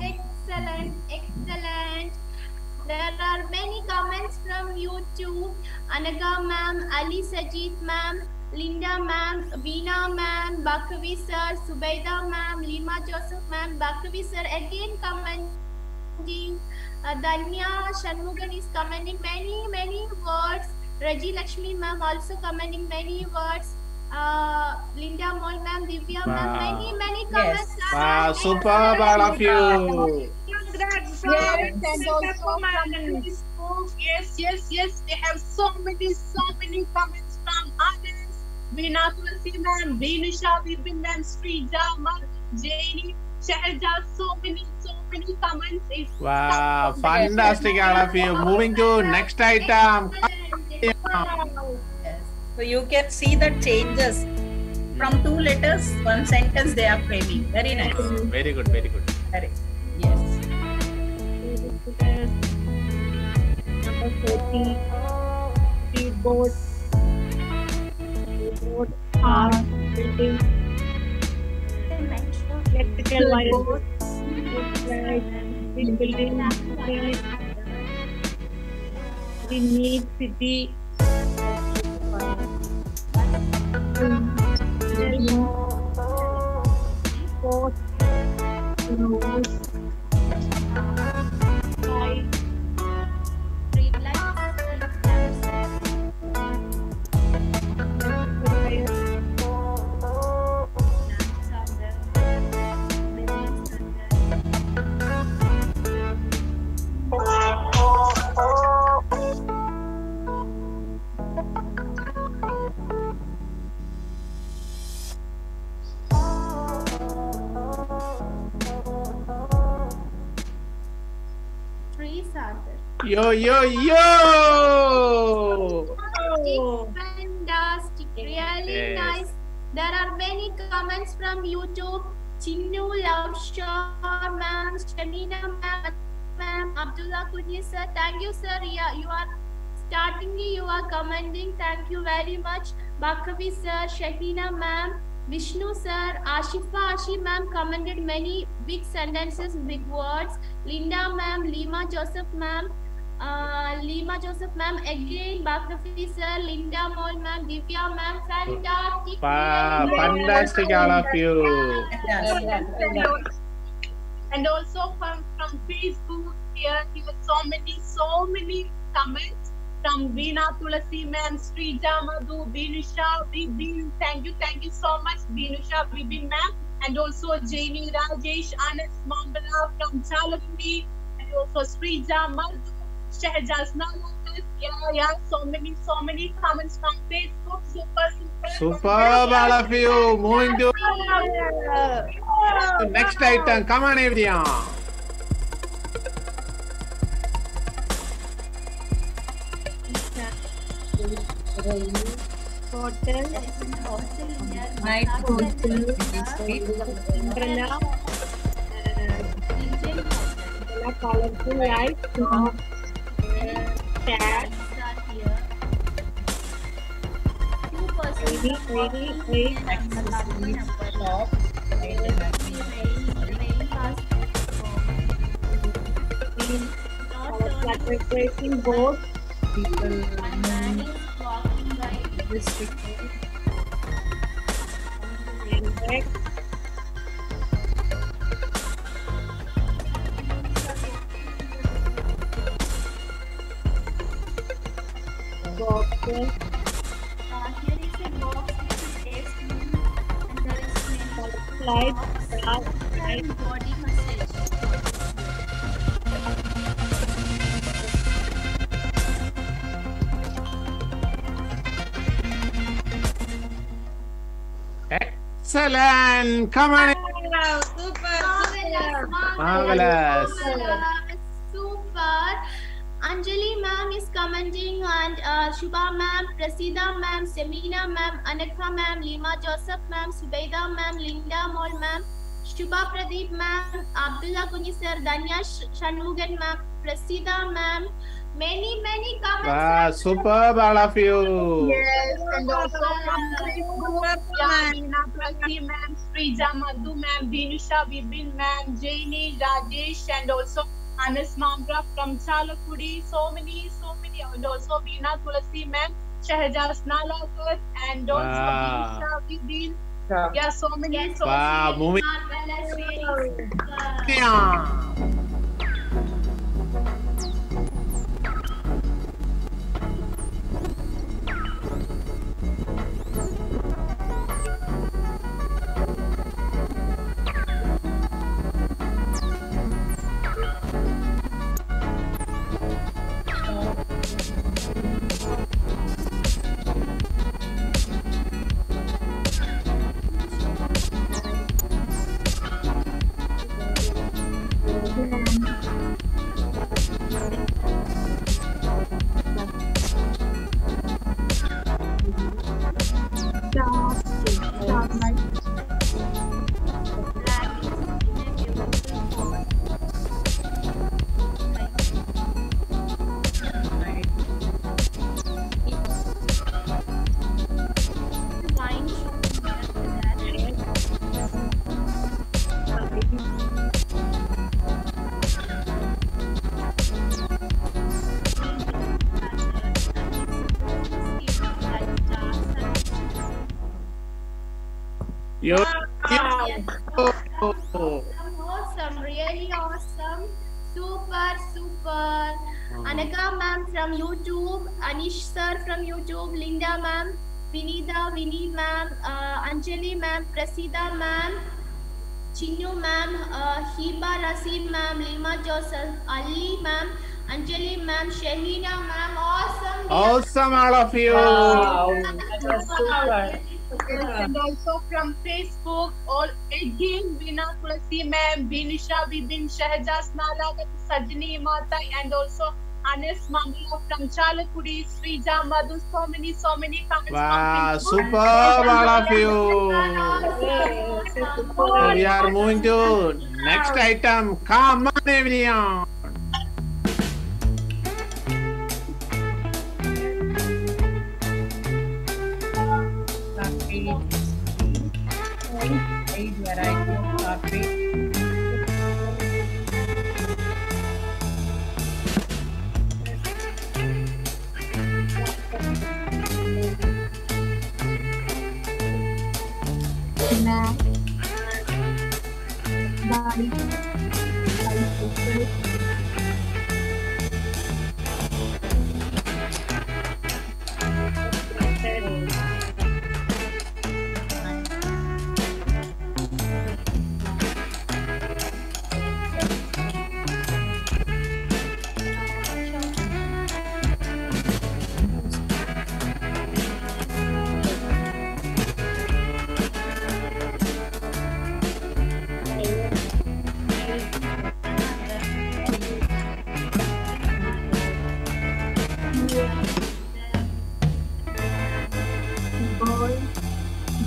There are many comments from YouTube. Anaga ma'am, Ali Sajid ma'am, Linda ma'am, Veena ma'am, Bakavi sir, Subaida ma'am, Lima Joseph ma'am, Bakavi sir again commenting. Danya Shanmugan is commenting many words. Raji Lakshmi ma'am also commenting many words. Linda Mall ma'am, Divya ma'am, many comments. Yes. Wow, superb all of you. Yes, and also Facebook. Yes. They have so many comments from others. Veena Tulsi ma'am, Venusha, Vipin ma'am, Srija, Jaini, Shahja. So many comments. Wow, fantastic all of you. Moving to next item. So you can see the changes from two letters, one sentence they are framing. Very nice. Very good. Yes. Number 40. Keyboard. Art. Building. Electrical wires. Building. We need city. Yo! Fantastic, really nice. There are many comments from YouTube. Chinnu Love Shaw ma'am, Shamina ma'am, Abdullah Kunis sir. Thank you sir. Yeah, you are starting. You are commenting. Thank you very much. Bakavi sir, Shahina ma'am, Vishnu sir, Ashifa Ashi ma'am commented many big sentences, big words. Linda ma'am, Lima Joseph ma'am again, Bakafi sir, Linda Mall ma'am, Divya ma'am, fantastic. Wow, fantastic all of you. And also from Facebook here, there were so many comments. from Veena Tulasi Ma'am, Srija Madhu, Binusha, Bibin. Thank you so much, Binusha, Bibin Ma'am, and also Janie Rajesh, Anas Mambala from Chalakudi, and also Srija Madhu, Shahjazna Lopez. Yeah, so many comments from Facebook. Super, all of you. Moving to the next item. Come on, everyone. Hotel, night hotel, umbrella, colorful lights, tabs. Very accessible shop. Refreshing board. People restricted. Light, dark, light, body massage. Excellent! Come on! Wow, super! Marvelous! Super! Anjali ma'am is commenting, and Shubha ma'am, Prasida ma'am, Semina ma'am, Anakha ma'am, Lima Joseph ma'am, Subaida ma'am, Linda Mol ma'am, Shubha Pradeep ma'am, Abdullah Kunji sir, Danya Shanmugan ma'am, Prasida ma'am. Many comments. Wow, superb, all of you. Yes, and also Meena Tulsi ma'am, Srija Madhu ma'am, Binusha Bibin ma'am, Jaini, Rajesh, and also Anas Mambra from Chalakudi. So many, and also Veena Tulasi ma'am, Shahjaz Nalakur, and also Binusha Bibin. Yeah, so many. Wow, moving. Awesome, really awesome, super. Anaka ma'am from YouTube, Anish sir from YouTube, Linda ma'am, Vinita ma'am, Anjali ma'am, Prasida ma'am, Chinu ma'am, Hiba Rasim ma'am, Lima Joseph, Ali ma'am, Anjali ma'am, Shahina ma'am. Awesome all of you. Wow. And also from Facebook, all again Veena Tulasi ma'am, Binusha Bibin, Shahjaz Nalagat, Sajni Mata, and also Anas Mamla from Chalakudi, Srija Madhu. So many comments. Wow, superb, all of you. We are moving to next item. Come on, everyone. Variety of coffee.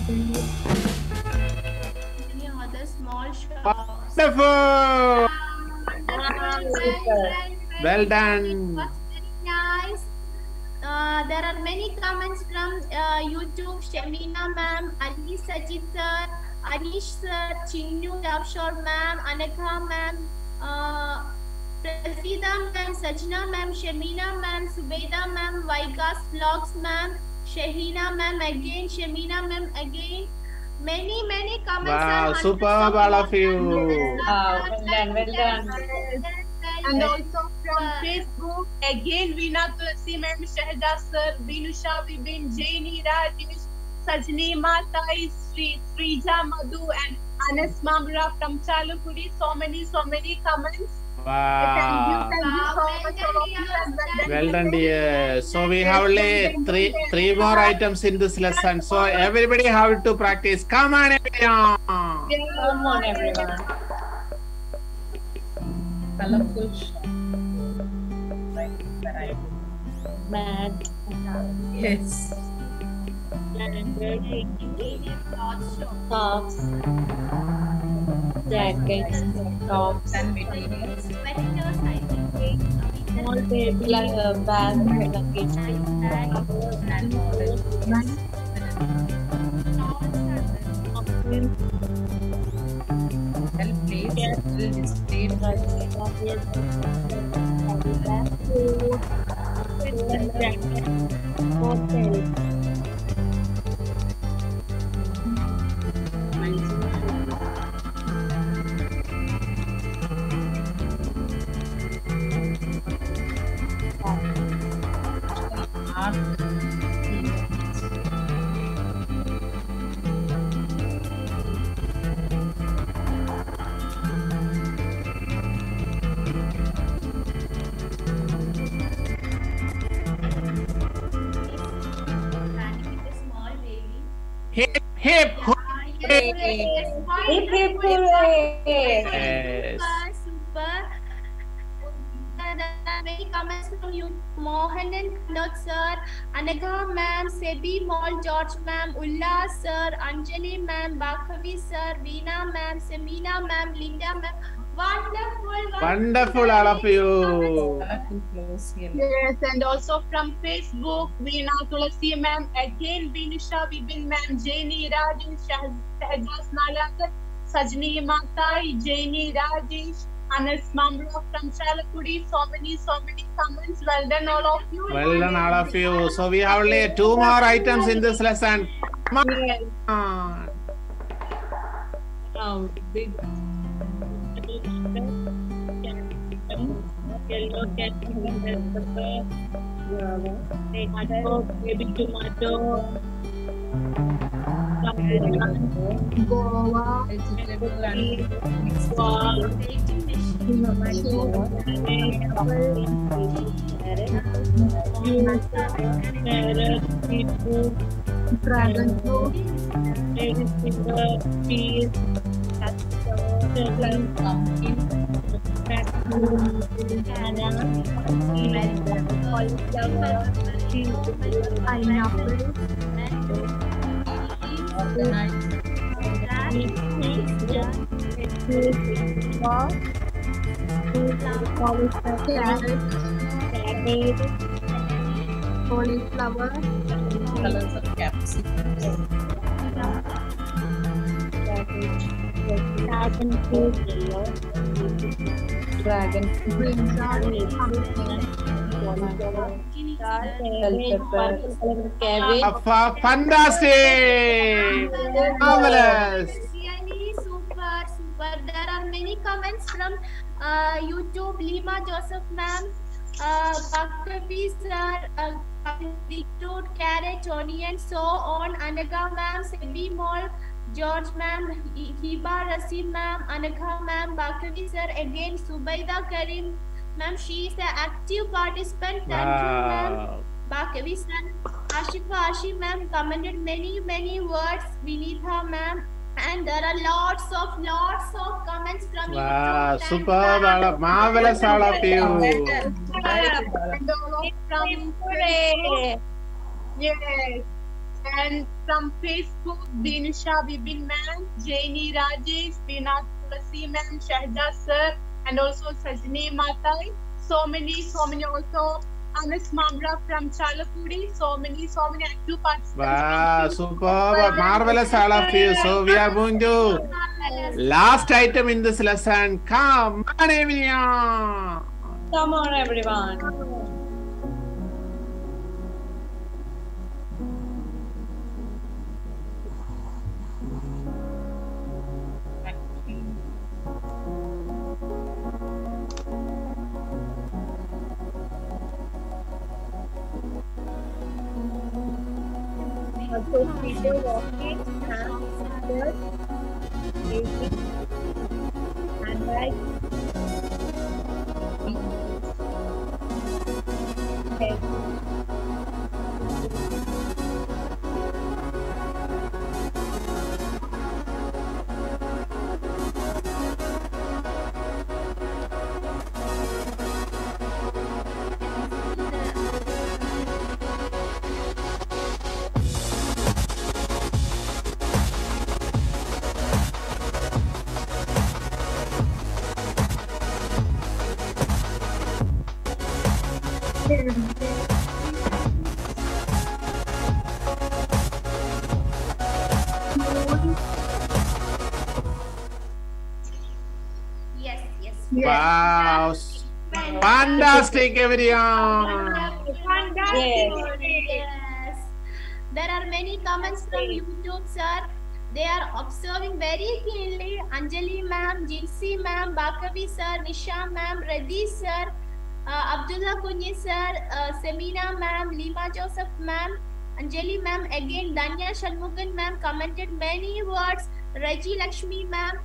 Any other small shops? Wonderful! Well done. That's very nice. There are many comments from YouTube. Shamina ma'am, Ali Sajid sir, Anish sir, Chinnu Dapshore ma'am, Anagha ma'am, Prasida ma'am, Sajna ma'am, Shamina ma'am, Subeda ma'am, Vaigas Vlogs ma'am, Shahina ma'am again, Shamina ma'am again. Many comments. Wow, superb all of you. Wow, well done, well done. And also from Facebook, again, Veena Tulsi ma'am, Shahda sir, Vinusha Vibin, Jaini, Rajesh, Sajni Matai, Srija Madhu, and Anas Mamra from Chalupuri. So many comments. Wow. Well done, dear. So we have three more items in this lesson. So everybody have to practice. Come on, everyone. Come on, everyone. Colorful shop. Mad. Yes. Tops, jackets, tops, and materials. Small baby bags, luggage, and models. Well placed, well displayed. Hotel. Yes. Super. Many comments from you. Mohan and Knut sir, Anagha ma'am, Sebi Mall George ma'am, Ulla sir, Anjali ma'am, Bakavi sir, Veena ma'am, Semina ma'am, Linda ma'am. Wonderful all of you. Yes, and also from Facebook, Veena Tulasi ma'am, again Vinusha Vibin ma'am, Jani Rajesh, Shahzad Nalakar, Sajni Matai, Jani Rajesh, Anas Mamra from Chalakudi. So many comments. Well done all of you. Well done all of you. So we have only two more items in this lesson. Come on. Oh, big. Yellow cat, pepper, tomato, baby tomato, guava, dragon fruit, peas, pumpkin. Cauliflower, colors of capsicum, dragon green fantastic, marvelous, really super. There are many comments from YouTube. Lima Joseph ma'am, Bakavi sir, beetroot, carrot, onion, so on. Anagha ma'am, Sebi Mall George ma'am, Hiba Rasim ma'am, Anagha ma'am, Bakavi sir, again Subaida Karim ma'am, she is an active participant. Thank you ma'am. Bakavi sir, Ashifa Ashim ma'am commented many words. Vinitha ma'am, and there are lots of comments from you. Wow, superb, marvelous all of you. Yes. And from Facebook, Dinisha Bibin ma'am, Janie Rajesh, Bina Tulasi ma'am, Shahja sir, and also Sajni Matai. So many also. Anas Mamra from Chalapudi. So many active participants. Wow, superb. Marvelous all of you. So we are going to last item in this lesson. Come on, everyone. Come on, everyone. So video walking, hands, music, handwriting, head. Fantastic, everyone. Fantastic. Yes. There are many comments from YouTube, sir. They are observing very keenly. Anjali ma'am, Jilsi ma'am, Bakavi sir, Nisha ma'am, Radhi sir, Abdullah Kunyi sir, Semina ma'am, Lima Joseph ma'am, Anjali ma'am, again Danya Shanmugan ma'am commented many words. Raji Lakshmi ma'am,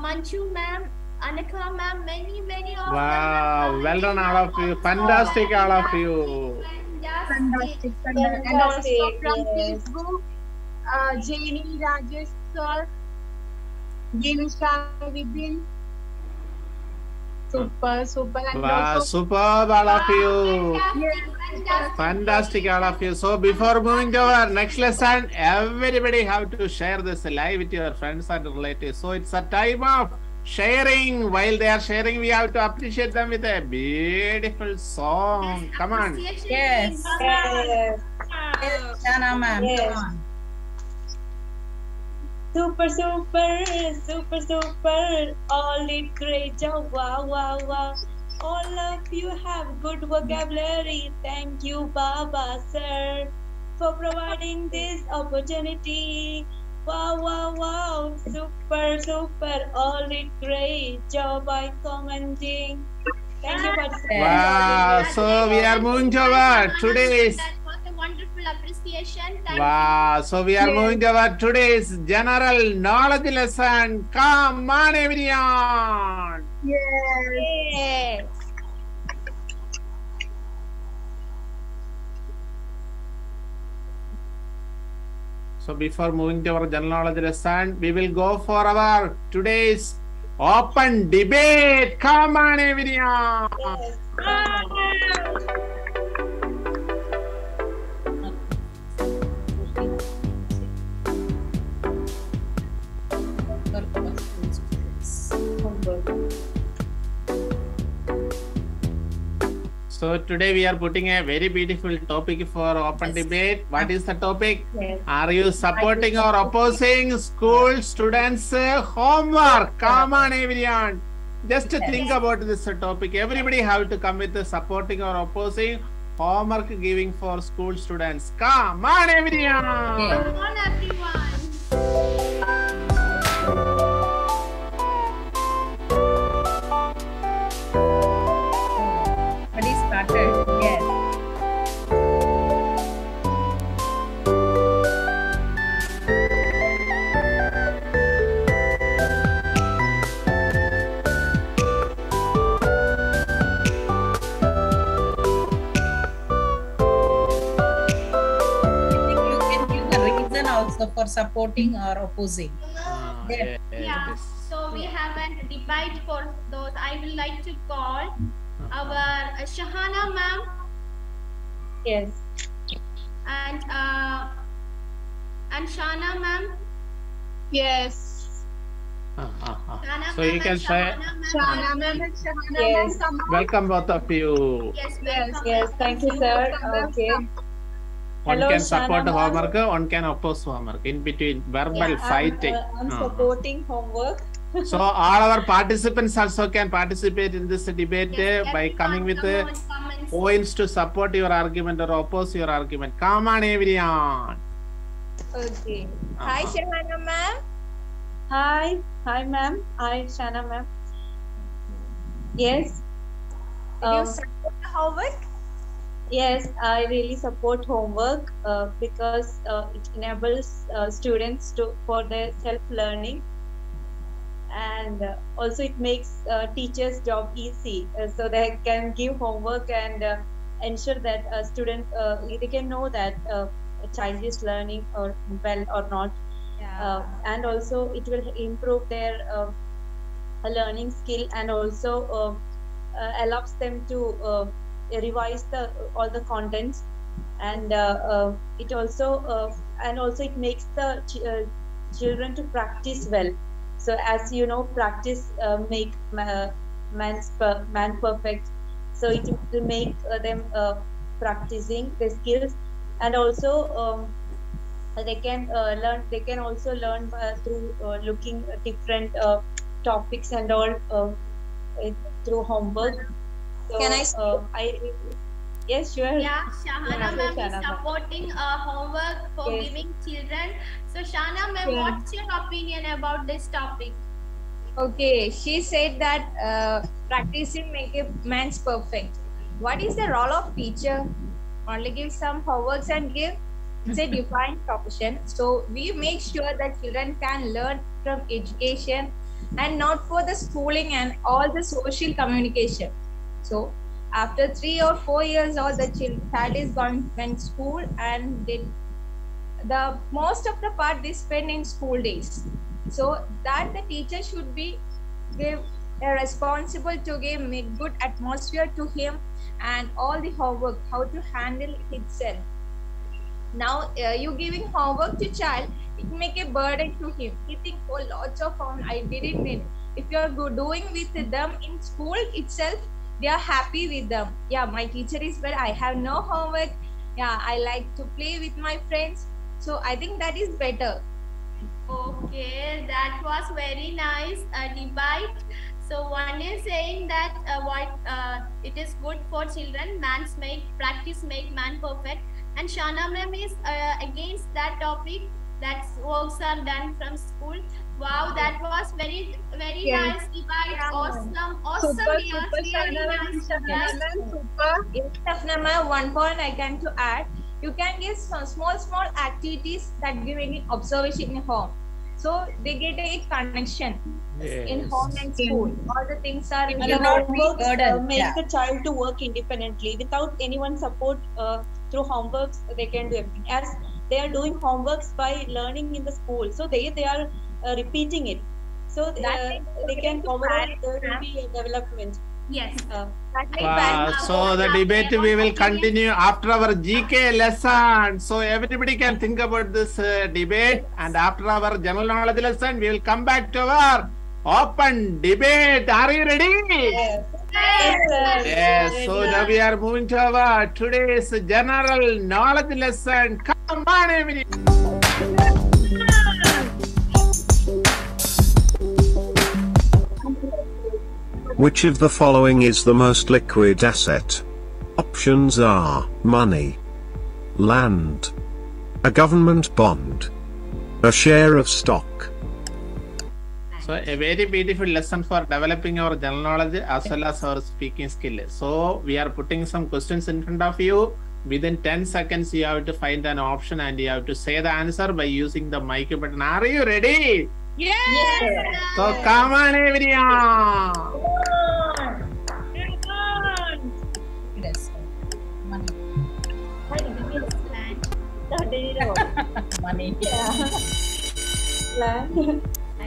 Manchu ma'am, Anaka ma'am, many of wow, well done all of you. Fantastic all of you. Fantastic. And also from Facebook, Janie Rajesh sir, Dinisha Vibin. Super. And wow, also, superb all of you. Fantastic all of you. So before moving to our next lesson, everybody have to share this live with your friends and relatives. So it's a time of sharing. While they are sharing, we have to appreciate them with a beautiful song. Come on. Yes. Shana ma'am. Yes. Super. All did great job. Wow. All of you have good vocabulary. Thank you, Baba sir, for providing this opportunity. Wow, super, all did great job by commenting. Thank you for saying. Wow, so we are moving to our today's. That was a wonderful appreciation. Wow, so we are moving to our today's general knowledge lesson. Come on, everyone. Yes. So before moving to our general knowledge lesson, we will go for our today's open debate. Come on, everyone. Yes. So today we are putting a very beautiful topic for open debate. What is the topic? Yes. Are you supporting or opposing school students' homework? Come on, everyone. Just to think about this topic. Everybody have to come with the supporting or opposing homework giving for school students. Come on, everyone. Come on, everyone. For supporting or opposing. So we have a debate for those. I would like to call our Shahana ma'am. Yes. And And Shana ma'am? Yes. So you can say Shana ma'am and Shana yes. Ma'am. Welcome both of you. Yes, yes, yes. Thank you, sir. Okay. One hello, can support Shana homework, one can oppose homework. In between verbal fighting. I'm supporting homework. So all our participants also can participate in this debate yes, by coming with points to support your argument or oppose your argument. Come on, everyone. Okay. Hi, Shana ma'am. Hi. Hi, ma'am. Hi, Shana ma'am. Yes. Do you support the homework? Yes, I really support homework because it enables students to for their self-learning, and also it makes teachers' job easy, so they can give homework and ensure that a student they can know that a child is learning or well or not, and also it will improve their learning skill and also allows them to. Revise the all the contents, and it also it makes the children to practice well. So as you know, practice make man perfect. So it will make them practicing the skills, and also they can learn. They can also learn through looking at different topics and all through homework. So, can I yes, sure. Yeah, Shana ma'am is supporting homework for giving children. So Shana ma'am, what's your opinion about this topic? Okay, she said that practicing make a man's perfect. What is the role of teacher? Only give some homeworks and give. It's a defined profession. So we make sure that children can learn from education and not for the schooling and all the social communication. So after 3 or 4 years all the child is going went school, and did the most of the part they spend in school days, so that the teacher should be give responsible to give make good atmosphere to him and all the homework how to handle itself. Now you giving homework to child, it make a burden to him. He think oh lots of homework I didn't need. If you are doing with them in school itself, they are happy with them. Yeah, my teacher is well. I have no homework. Yeah, I like to play with my friends. So I think that is better. Okay, that was very nice debate. So one is saying that it is good for children. Man's make practice make man perfect. And Shana ma'am is against that topic. That works are done from school. Wow, that was very nice debate. Yeah. Awesome. Afna, one point I can to add. You can give some small activities that giving observation in home, so they get a connection in home and school. All the things are make the child to work independently without anyone's support. Through homeworks, they can do everything. As they are doing homeworks by learning in the school, so they are repeating it, so they can overall there will be development. Yes. So the debate we will continue after our GK lesson. So everybody can think about this debate, and after our general knowledge lesson, we will come back to our open debate. Are you ready? Yes. Yes, so now we are moving to our today's general knowledge lesson. Come on, everybody. Which of the following is the most liquid asset? Options are money, land, a government bond, a share of stock. So a very beautiful lesson for developing our general knowledge as well as our speaking skill. So we are putting some questions in front of you. Within 10 seconds you have to find an option and you have to say the answer by using the mic button. Are you ready? Yes! Yes. So come on, everyone. Money.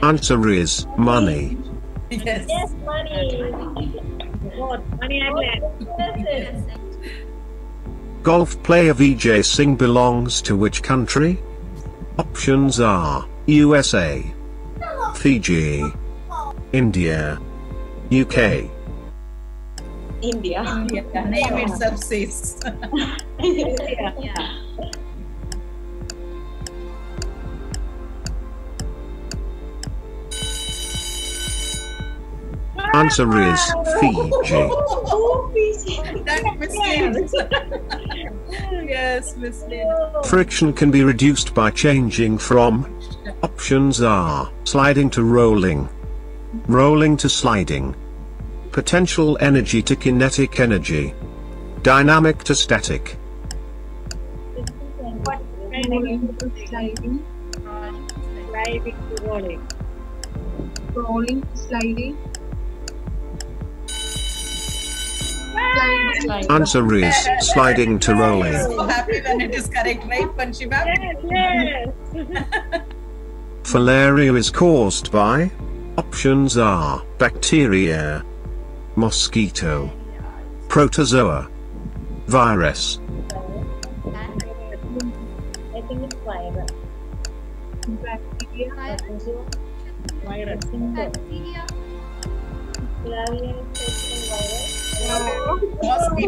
Answer is money. Yes. Yes, money. Money and land. Golf player Vijay Singh belongs to which country? Options are USA, Fiji, India, UK. India. India. Name itself says. India. Yeah. Answer is Fiji. That misleads. Yes, misleads. Friction can be reduced by changing from. Options are sliding to rolling, rolling to sliding, potential energy to kinetic energy, dynamic to static. What sliding to sliding? Sliding to rolling. Rolling to sliding. Answer is sliding to rolling. So happy when it is correct, right, Fanchida? Yes, yes. Malaria is caused by. Options are bacteria, mosquito, protozoa, virus. I think it's virus. Bacteria, protozoa, virus. Bacteria.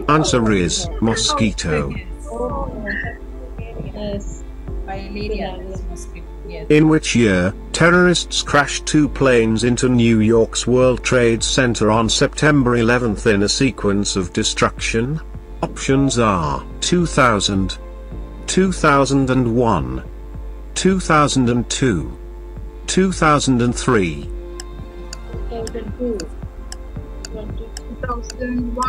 Answer is mosquito. In which year terrorists crashed two planes into New York's World Trade Center on September 11th in a sequence of destruction? Options are 2000, 2001, 2002, 2003. 2001.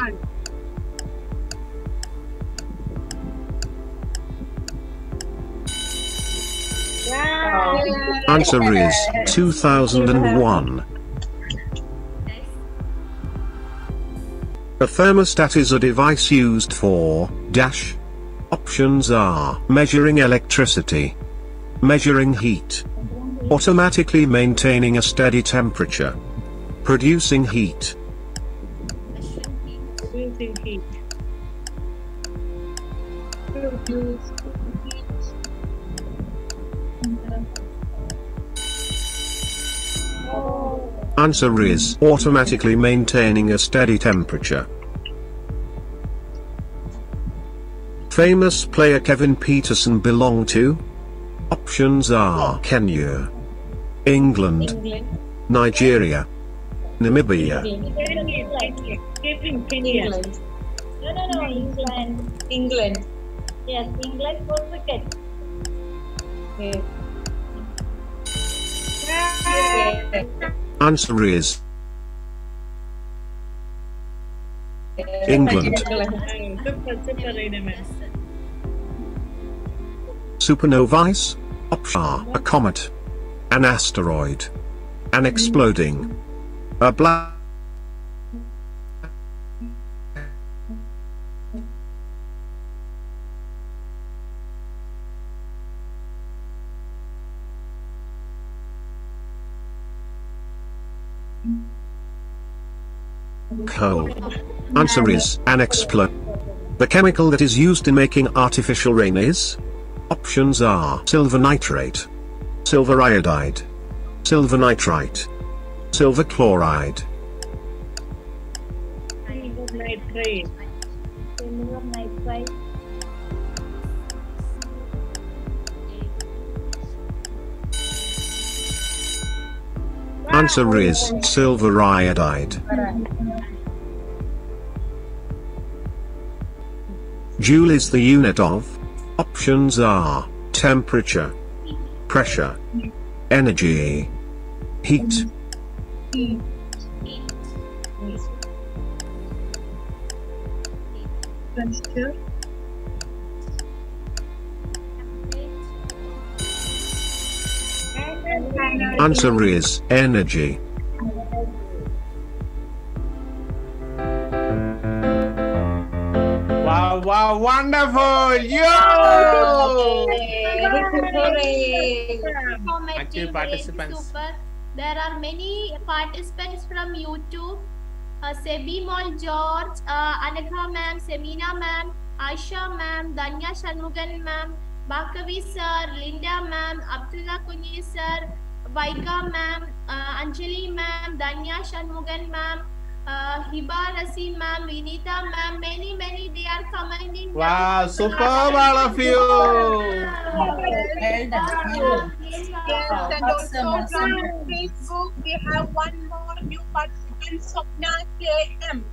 Yeah. Answer is 2001. A thermostat is a device used for dash. Options are measuring electricity, measuring heat, automatically maintaining a steady temperature, producing heat. Answer is automatically maintaining a steady temperature. Famous player Kevin Peterson belonged to? Options are Kenya, England, Nigeria, Namibia. England. No, England. England. Yes, England for cricket. Okay. Answer is England. Supernovae? Option: a comet, an asteroid, an exploding, a black hole. Answer is an explode. The chemical that is used in making artificial rain is? Options are silver nitrate, silver iodide, silver nitrite, silver chloride. Answer is silver iodide. Joule is the unit of. Options are temperature, pressure, energy, heat. Answer is energy. Wow, wonderful! Yo! Active participants. Super. There are many participants from YouTube. Sebi Mol George, Anagha ma'am, Semina ma'am, Aisha ma'am, Danya Shanmugan ma'am, Bakavi sir, Linda ma'am, Abdullah Kunyi sir, Vaika ma'am, Anjali ma'am, Danya Shanmugan ma'am, Hiba Rasim ma'am, Vinita ma'am, many, they are commenting. Wow, superb all of you. Yes, and also on Facebook, we have one more new participant, Sapna KM.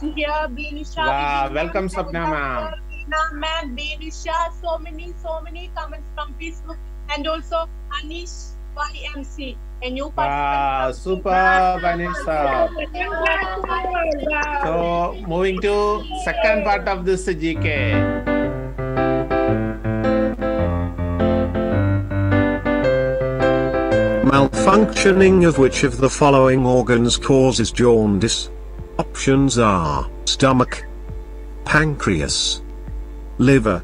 And here, Binisha. Wow, welcome Sapna ma'am. Sapna ma'am, Binisha, so many comments from Facebook. And also, Anish YMC. And you super Vanessa. So moving to second part of this GK. Malfunctioning of which of the following organs causes jaundice? Options are stomach, pancreas, liver,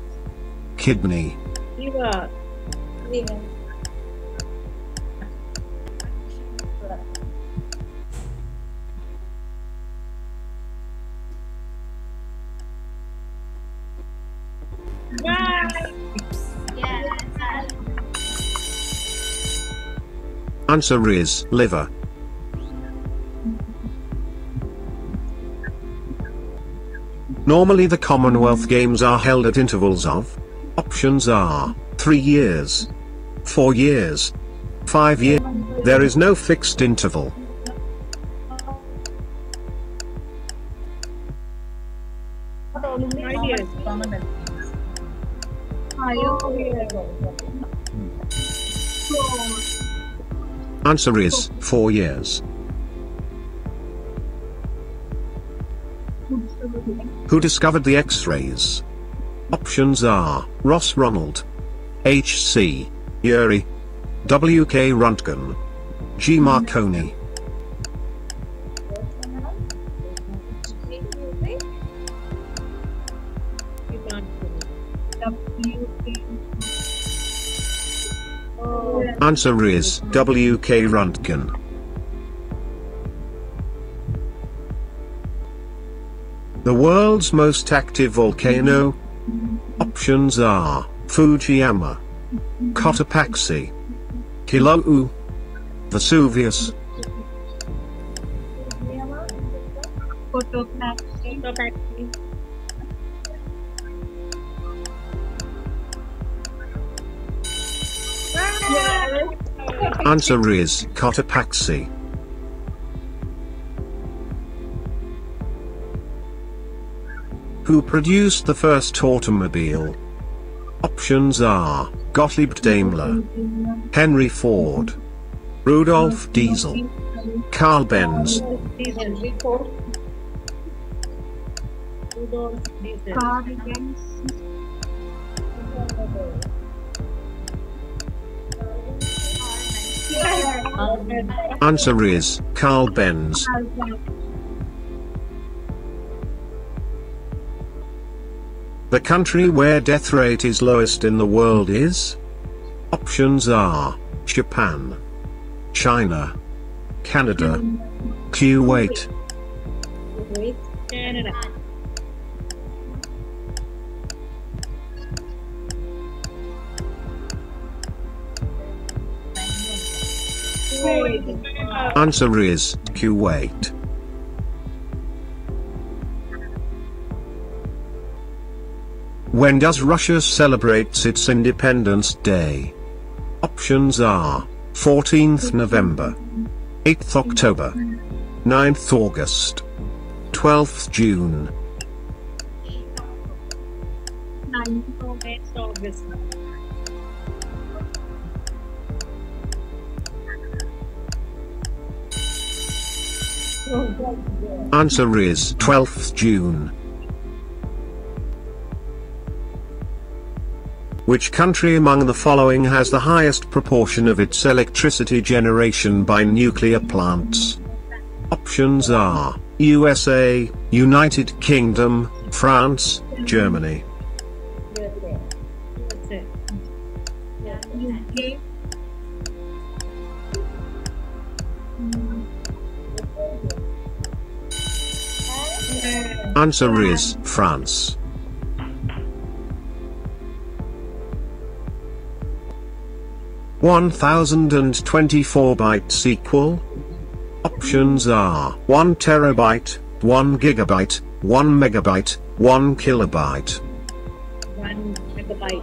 kidney. Liver. Answer is liver. Normally the Commonwealth Games are held at intervals of. Options are 3 years, 4 years, 5 years. There is no fixed interval. Answer is 4 years. Who discovered the X-rays? Options are Ross Ronald, H.C. Urey, W.K. Röntgen, G. Marconi. Answer is W.K. Röntgen. The world's most active volcano? Options are Fujiyama, Cotopaxi, Kilauea, Vesuvius. Answer is Cotopaxi. Who produced the first automobile? Options are Gottlieb Daimler, Henry Ford, Rudolf Diesel, Carl Benz. Answer is Carl Benz. The country where death rate is lowest in the world is? Options are Japan, China, Canada, Kuwait. Answer is Kuwait. When does Russia celebrates its Independence Day? Options are 14th November, 8th October, 9th August, 12th June. 9th August. Answer is 12th June. Which country among the following has the highest proportion of its electricity generation by nuclear plants? Options are USA, United Kingdom, France, Germany. Answer is France. 1024 bytes equal? Options are 1 terabyte, 1 gigabyte, 1 megabyte, 1 kilobyte. 1 megabyte.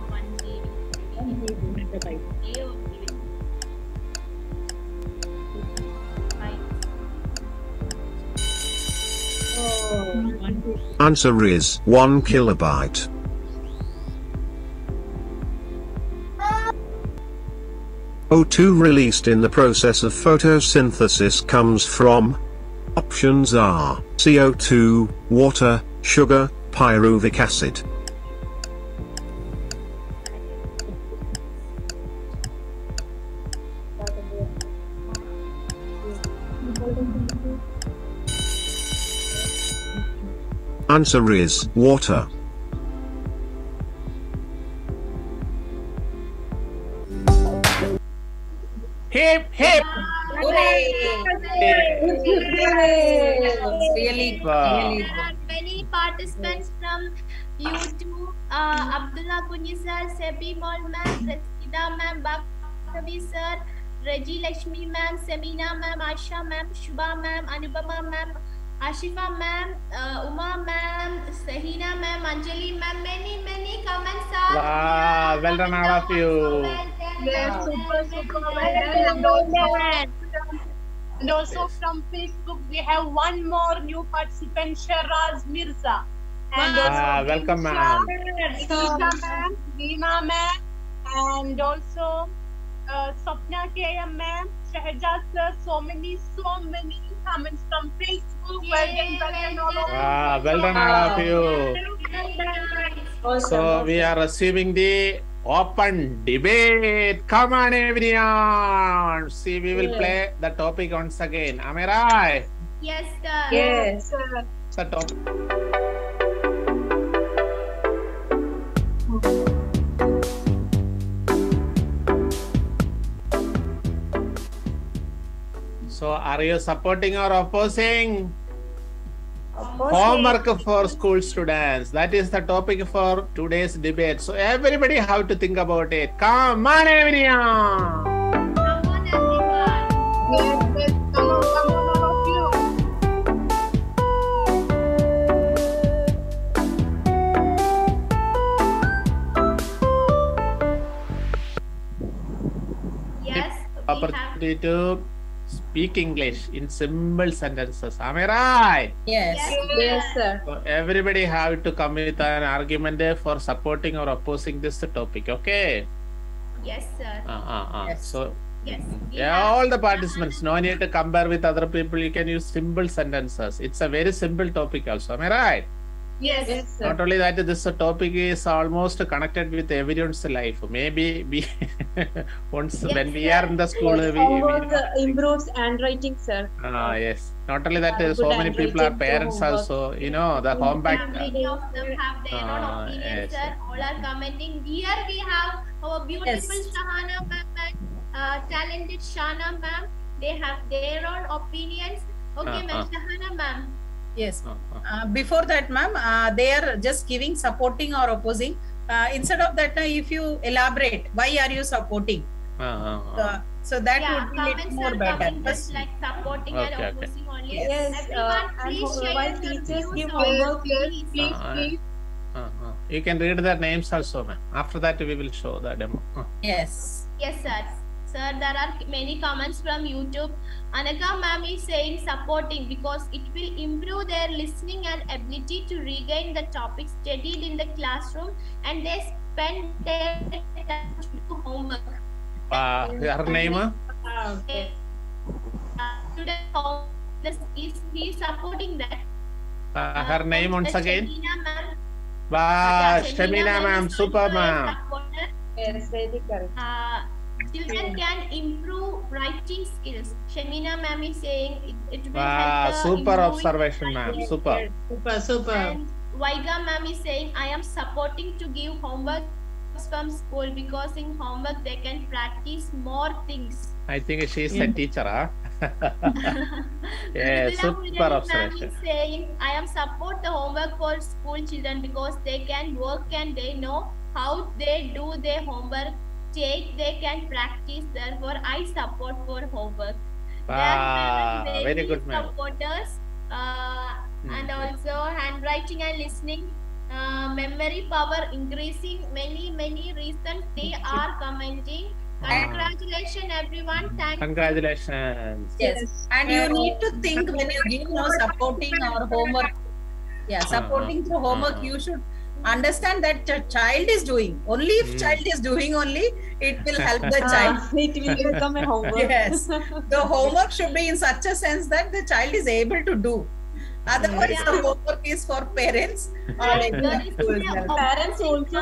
1 megabyte. Answer is 1 kilobyte. O2 released in the process of photosynthesis comes from? Options are CO2, water, sugar, pyruvic acid. Answer is water. Hip hip! Hooray! Really, really. There are many participants from YouTube. Abdullah Kunya sir, Sebi Mol ma'am, Rasida ma'am, Bakavi sir, Raji Lakshmi ma'am, Semina ma'am, Asha ma'am, Shubha ma'am, Anubama ma'am, Ashifa ma'am, Uma ma'am, Sahina ma'am, Anjali ma'am, many comments are. Wow, well done all of you. Yes, super well done. And also from Facebook, we have one more new participant, Shiraz Mirza. And also welcome ma'am. Isha ma'am, Dina ma'am, and also Sapna KM ma'am, Shahjaz sir, so many comments from Facebook. Well done all of you. So we are receiving the open debate. Come on everyone. See, we will play the topic once again. Am I right? Yes, sir. Yes, sir. So are you supporting or opposing? Homework for school students. That is the topic for today's debate. So everybody have to think about it. Come on, everyone. Come on, everyone. Yes, come on, all of you. Yes, opportunity to speak English in simple sentences. Am I right? Yes. Yes, sir. So everybody have to come with an argument there for supporting or opposing this topic. Okay? Yes, sir. Yes. So yes. Yeah, all the participants. No need to compare with other people. You can use simple sentences. It's a very simple topic also. Am I right? Yes, yes, sir. Not only that, this topic is almost connected with everyone's life. Maybe we once when we are in the school, we improves handwriting, sir. Yes. Not only that, so many people are parents also. You know the homework. Many of them have their own opinions, sir. All are commenting. Here we have our beautiful Shahana ma'am and talented Shana ma'am. They have their own opinions. Okay, ma'am. Shahana ma'am. Yes. Before that, ma'am, they are just giving supporting or opposing. Instead of that, if you elaborate, why are you supporting? So that would be little more better. Just like supporting and opposing only. Yes. Everyone, please share your homework. Please. You can read the names also, ma'am. After that, we will show the demo. Yes. Yes, sir. Sir, there are many comments from YouTube. Anaka ma'am is saying supporting because it will improve their listening and ability to regain the topics studied in the classroom and they spend their time to homework. Her name? Is supporting that. Her name once again? Shamina ma'am, super ma'am. Yes, very correct. Children can improve writing skills. Shamina ma'am is saying it will help. Super observation, ma'am. Super. Super. And Vaiga ma'am is saying I am supporting to give homework from school because in homework they can practice more things. I think she is a teacher, huh? Yeah, super observation. Ma'am is saying I am support the homework for school children because they can work and they know how they do their homework. state they can practice. Therefore, I support for homework. Wow, very good, ma'am. Supporters and also handwriting and listening, memory power increasing. Many reasons they are commenting. Congratulations, everyone. Thank Congratulations. You. Yes, and you need to think when you give supporting or homework. Yeah, supporting through homework, you should understand that the child is doing. Only if child is doing only, it will help the child. It will become a homework. Yes, the homework should be in such a sense that the child is able to do. Otherwise, the homework is for parents. Parents also.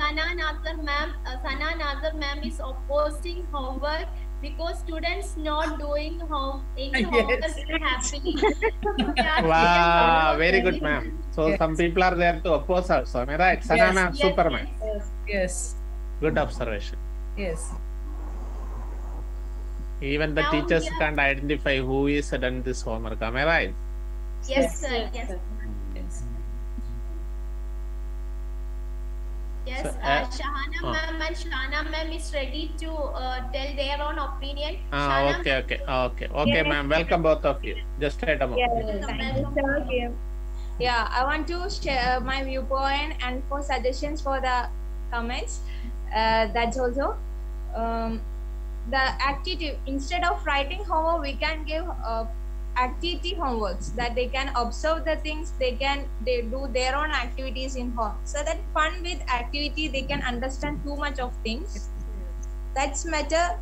Sana Nazar ma'am is opposing homework because students not doing homework is happening. Wow, very good, ma'am. So some people are there to oppose also. Am I right? Sana ma'am, superman. Yes. Good observation. Yes. Even the teachers can't identify who is done this homework. Am I right? Yes, sir. Yes. Shahana ma'am and Shana ma'am is ready to tell their own opinion. Okay, ma'am. Welcome both of you. Just straight up. Yeah, I want to share my viewpoint and for suggestions for the comments. That's also the activity. Instead of writing homework, we can give activity homeworks that they can observe the things, they do their own activities in home, so that fun with activity they can understand too much of things. That's matter.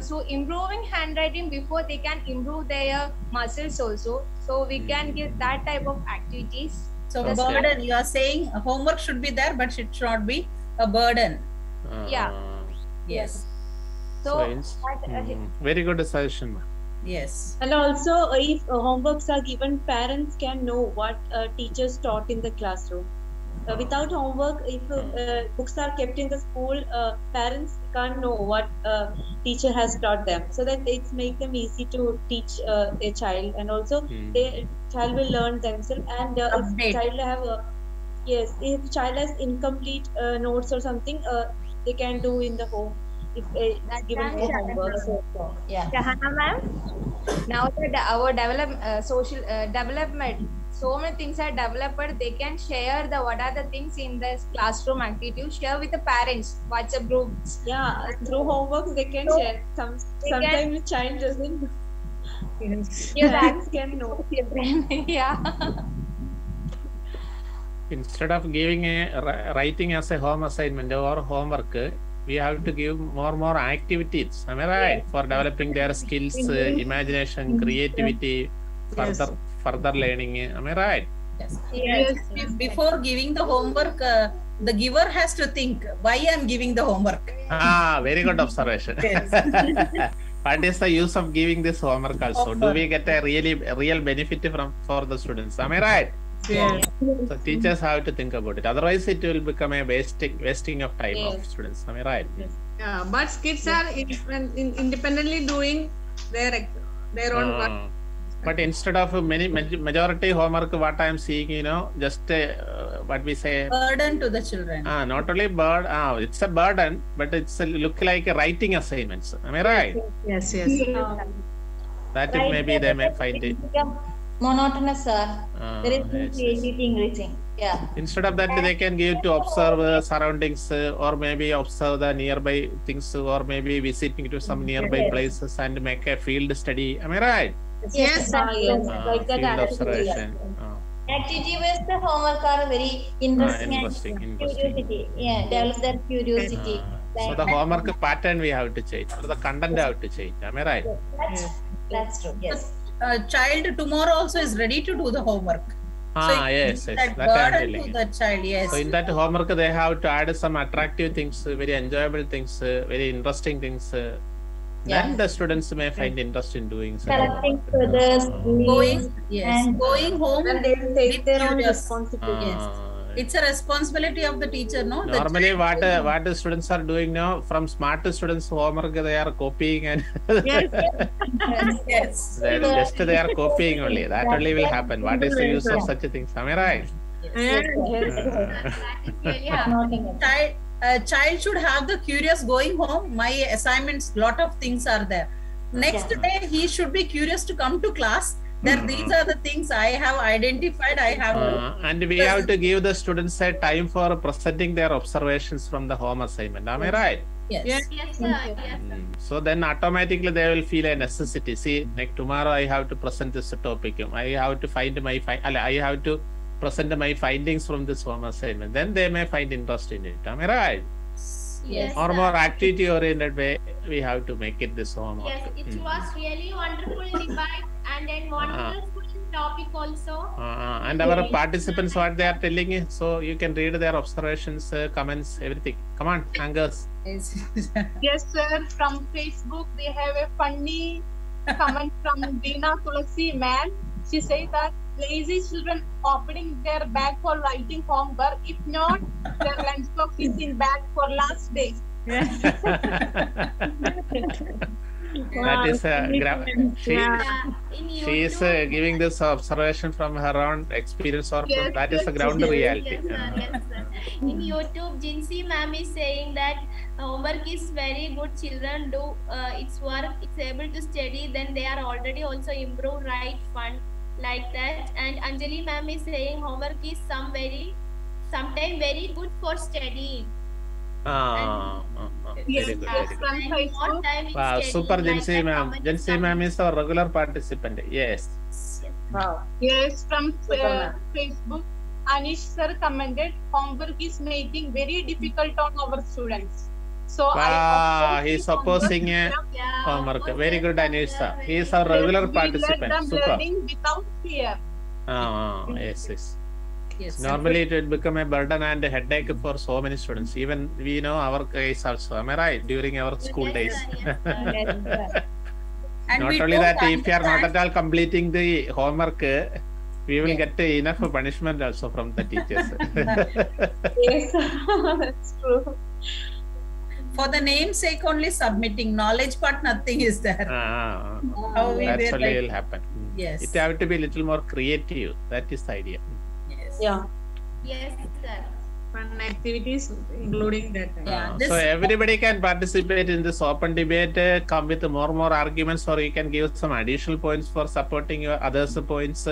So improving handwriting before they can improve their muscles also, so we can give that type of activities. So burden, you are saying homework should be there, but it should not be a burden. Very good suggestion. Yes, and also if homeworks are given, parents can know what teachers taught in the classroom. Without homework, if books are kept in the school, parents can't know what teacher has taught them, so that it makes them easy to teach their child, and also the child will learn themselves. And if child have if child has incomplete notes or something, they can do in the home. If given homework, Shahana ma'am. Now that our development, so many things are developed. They can share what are the things in the classroom activity. Share with the parents, WhatsApp groups. Yeah, through homework they can share. Sometimes the child doesn't. Your parents can know. Instead of giving writing as a home assignment or homework, we have to give more activities, am I right? For developing their skills, imagination, creativity, further learning, am I right? Yes. Before giving the homework, the giver has to think why I am giving the homework. Very good observation. What is the use of giving this homework also? Do we get a real benefit for the students? Am I right? So teachers have to think about it, otherwise it will become a wasting of time of students. Am I right? But kids are independently doing their own work. But instead of majority homework, what I am seeing, just what we say, burden to the children. Not only burden, it's a burden, but it's look like a writing assignments. Am I right? Yes. That it may be they may find it. Monotonous, sir. There is no creating writing. Instead of that, they can give to observe surroundings, or maybe observe the nearby things, or maybe visiting to some nearby places and make a field study. Am I right? Yes. Like that activity. Activity based homework are very interesting. Curiosity. Develop that curiosity. So the homework pattern we have to change, or the content have to change. Am I right? That's true. Yes. Child tomorrow also is ready to do the homework. So in that homework they have to add some attractive things, very enjoyable things, very interesting things. Then the students may find interest in doing something. Going home and they take their own responsibility. It's a responsibility of the teacher, no? Normally, what the students are doing now, from smart students' homework, they are copying and just they are copying only. That only will happen. What is the use of such a thing? Am I right? Yes. Child, a child should have the curious going home. My assignments, lot of things are there. Next day, he should be curious to come to class. That these are the things I have identified. I have and we have to give the students a time for presenting their observations from the home assignment. Am I right? Yes. Yes, sir. Yes, sir. So then automatically they will feel a necessity. See, like tomorrow I have to present this topic. I have to find my present my findings from this home assignment. Then they may find interest in it. Am I right? Yes, or more activity oriented way we have to make it this home. Yes, it was really wonderful debate and then wonderful topic also. And our participants, what they are telling you, so you can read their observations, comments, everything. Come on, Angus. Yes, sir. From Facebook, they have a funny comment from Dina Tulasi, ma'am. She said that lazy children opening their bag for writing homework. If not, their lunchbox is in bag for last day. That is she is giving this observation from her own experience, or yes, that is the ground reality. Yes, sir. In YouTube, Jinsi ma'am is saying that homework is very good. Children do its work, it's able to study, then they are already also improved, right? Fun like that. And Anjali ma'am is saying homework is sometimes very good for studying. Super. Jensi ma'am. Jensi ma'am is our regular participant. Yes. Wow. Yes, from Facebook, Anish sir commented, homework is making very difficult on our students. So he is opposing homework. Very good, Anish sir. He is our regular participant. Super. Without fear. Yes, yes. Yes. Normally it would become a burden and a headache for so many students. Even we know our case also. Am I right? During our school days. And not only that, if you are not at all completing the homework, we will get enough punishment also from the teachers. Yes, that's true. For the namesake only submitting knowledge, but nothing is there. That's only will happen. Yes. It have to be a little more creative. That is the idea. Yes, sir. Fun activities including that. So everybody can participate in this open debate. Come with more arguments, or you can give some additional points for supporting your others' points,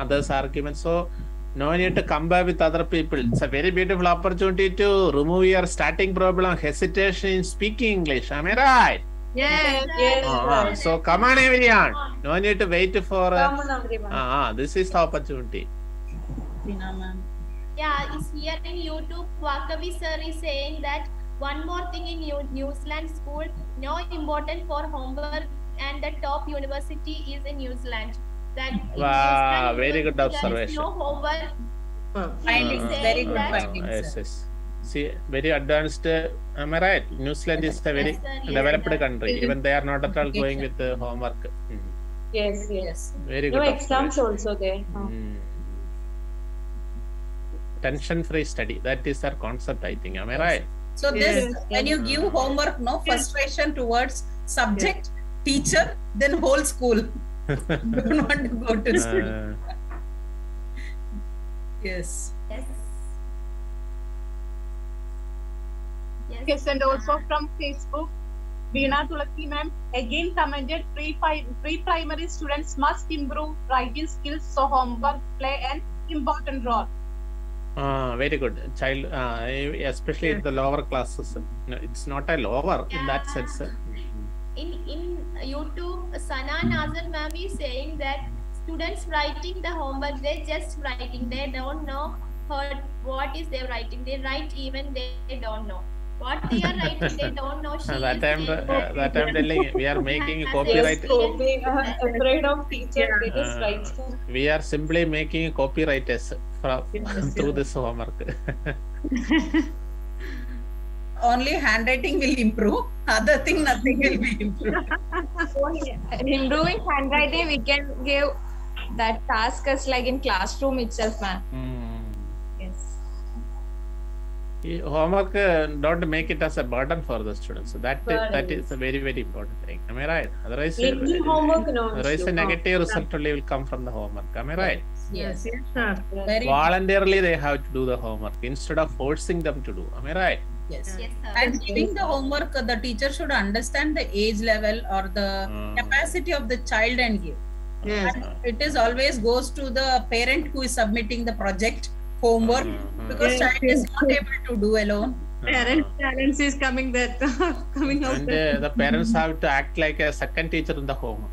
others' arguments. So no need to compare with other people. It's a very beautiful opportunity to remove your starting problem, hesitation in speaking English. Am I right? Yes, yes. So come on, everyone. No need to wait for. This is the opportunity. Yeah, it's here in YouTube. Wakavi sir is saying that one more thing in New Zealand school, no important for homework, and the top university is in New Zealand. That wow, very good observation. No homework. Very good finding, sir. Yes. See, very advanced. Am I right? New Zealand is a very developed country. Even they are not at all going with the homework. Yes, yes. Very good. No exams also there. Tension-free study. That is our concept, I think. Am I right? So this, when you give homework, no frustration towards subject, teacher, then whole school. Do not go to school. Yes. Yes. Yes, and also from Facebook, Veena Tulaki ma'am again commented, pre-primary students must improve writing skills, so homework play an important role. Very good. Child, especially in the lower classes. No, it's not a lower in that sense. In YouTube, Sana Nazar ma'am is saying that students writing the homework, they just writing. They don't know what is they writing. They write even they don't know what they are writing. They don't know. That I'm telling you, we are making copyright. Afraid of teacher, they just write. We are simply making copywriters. Through this homework. Only handwriting will improve. Other thing, nothing will be improved. Improving handwriting, we can give that task as like in classroom itself, ma'am. Yes. Homework, don't make it as a burden for the students. So that is a very, very important thing. Am I right? Otherwise, otherwise a negative result only will come from the homework. Am I right? Yes, yes, sir. Voluntarily, they have to do the homework instead of forcing them to do. Am I right? Yes. Yes, sir. And giving the homework, the teacher should understand the age level or the capacity of the child and give. Yes. And it is always goes to the parent who is submitting the project homework because child is not able to do alone. Parent challenge is coming that coming out. And the parents have to act like a second teacher in the home.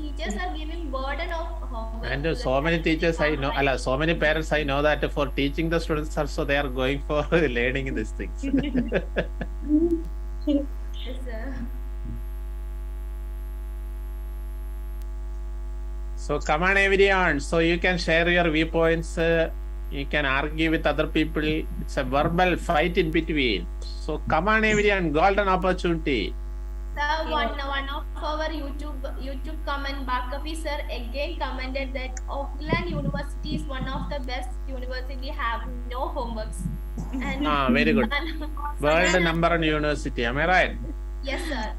Teachers are giving burden of homework. And so many teachers I know, so many parents I know that for teaching the students also they are going for learning these things. Yes, sir. So come on everyone, so you can share your viewpoints. You can argue with other people. It's a verbal fight in between. So come on everyone, golden opportunity. Sir, one of our YouTube comment, Bakafi sir again commented that Auckland University is one of the best university have no homeworks. And very good. World number one university, am I right? Yes, sir.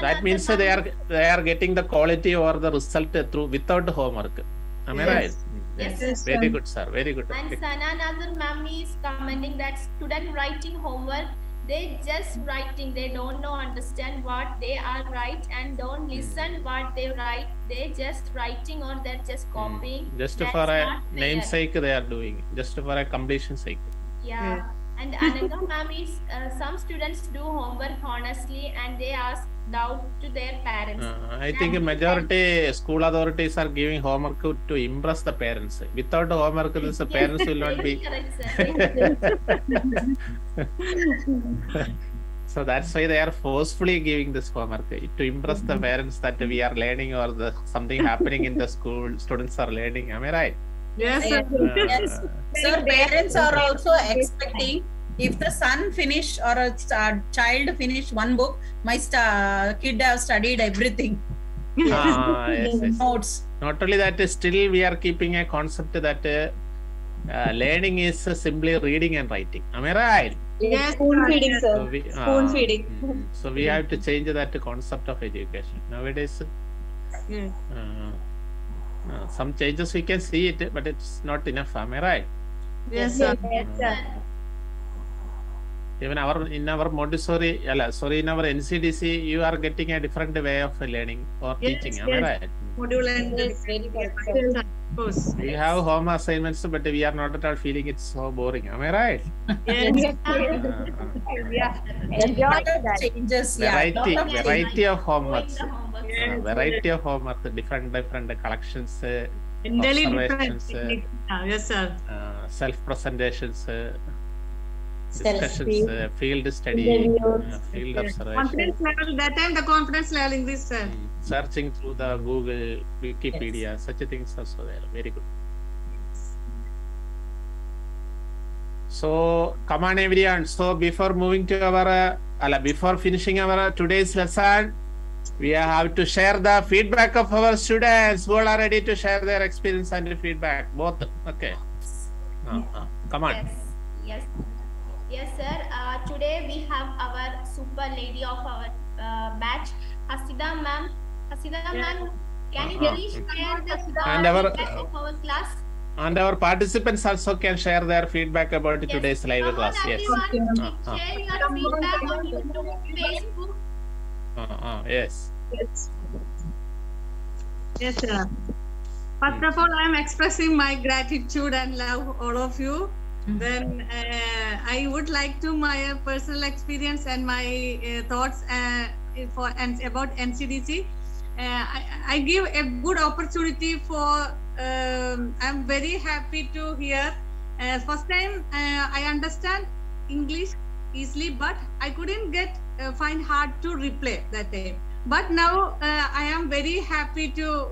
That means they are getting the quality or the result through without homework. Am I right? Yes, yes, very good, sir. Very good. And Sana Nazar ma'am is commenting that student writing homework, they just writing. They don't know understand what they are write and don't listen what they write. They just writing or they're just copying. Just for a namesake, they are doing. Just for a completion sake. Yeah. And another ma'am is some students do homework honestly and they ask doubt to their parents. I think a majority school authorities are giving homework to impress the parents. Without the homework, the parents will not be. So that's why they are forcefully giving this homework to impress the parents that we are learning or the something happening in the school. Students are learning. Am I right? Yes, sir. Yes. So parents are also expecting. If the son finish or a child finish one book, my kid have studied everything. Yes, yes. Notes. Not only that, still we are keeping a concept that learning is simply reading and writing. Am I right? Yes, spoon feeding, sir. So we, spoon feeding. So we have to change that concept of education nowadays. Some changes we can see it, but it's not enough. Am I right? Yes, sir. Yes, sir. Even in our Montessori, sorry, in our NCDC, you are getting a different way of learning or teaching. Yes. Am I right? Module and we have home assignments, but we are not at all feeling it's so boring. Am I right? Yes. Enjoy the changes. Variety of homeworks. Variety of homeworks, different collections. Observations. Yes, sir. Self-presentations. Discussions, field study, field observation. Confidence level, that time the confidence level in this, sir. Searching through the Google, Wikipedia, such things also there. Very good. So, come on everyone. So, before moving to our, before finishing our today's lesson, we have to share the feedback of our students who are ready to share their experience and feedback. Both. Okay. Come on. Yes. Yes, sir. Today we have our super lady of our batch, Fanchida ma'am. Fanchida ma'am, can you please share the feedback of our class? And our participants also can share their feedback about today's live class. Yes. Share your feedback on YouTube, Facebook. Yes. Yes. Yes, sir. First of all, I am expressing my gratitude and love all of you. Then I would like to my personal experience and my thoughts about NCDC. I give a good opportunity for. I'm very happy to hear. First time I understand English easily, but I couldn't find hard to replay that day. But now I am very happy to.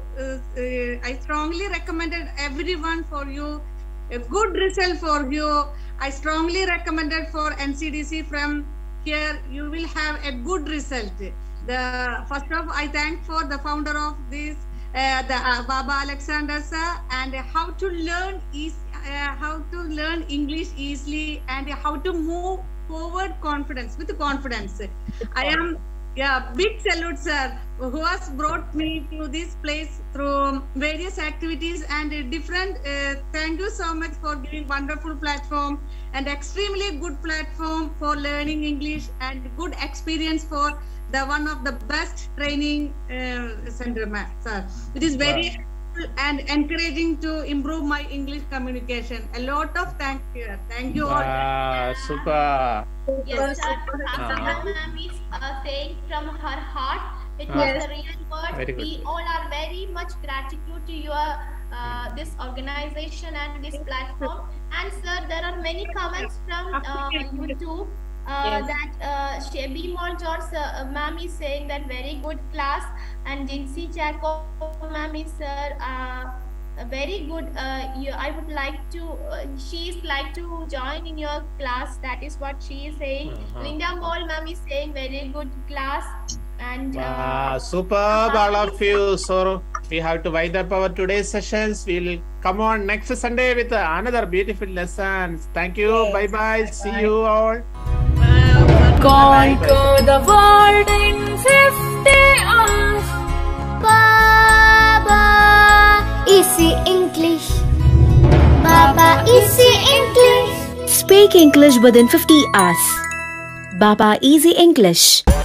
I strongly recommended everyone for you. A good result for you. I strongly recommended for NCDC. From here, you will have a good result. First of all, I thank for the founder of this, Baba Alexander sir, and how to learn English easily and how to move forward confidence with confidence. I am Yeah, big salute, sir, who has brought me to this place through various activities and different. Thank you so much for giving wonderful platform and extremely good platform for learning English and good experience for the one of the best training center, sir. It is very helpful and encouraging to improve my English communication. A lot of thank you. Thank you all. Super. Yes, sir. Ma'am is saying from her heart. It was a real word. We all are very much gratitude to your this organization and this platform. And sir, there are many comments from YouTube that Shebi Moljors ma'am is saying that very good class, and Jinsi Jacob ma'am is very good. I would like to she is like to join in your class. That is what she is saying. Linda Moll ma'am is saying very good class. And superb, all of you. So we have to wind up our today's sessions. We'll come on next Sunday with another beautiful lessons. Thank you. Yes. Bye bye. See you all. Conquer the world in 50 hours. Baba Easy English. Baba Easy English. Speak English within 50 hours. Baba Easy English.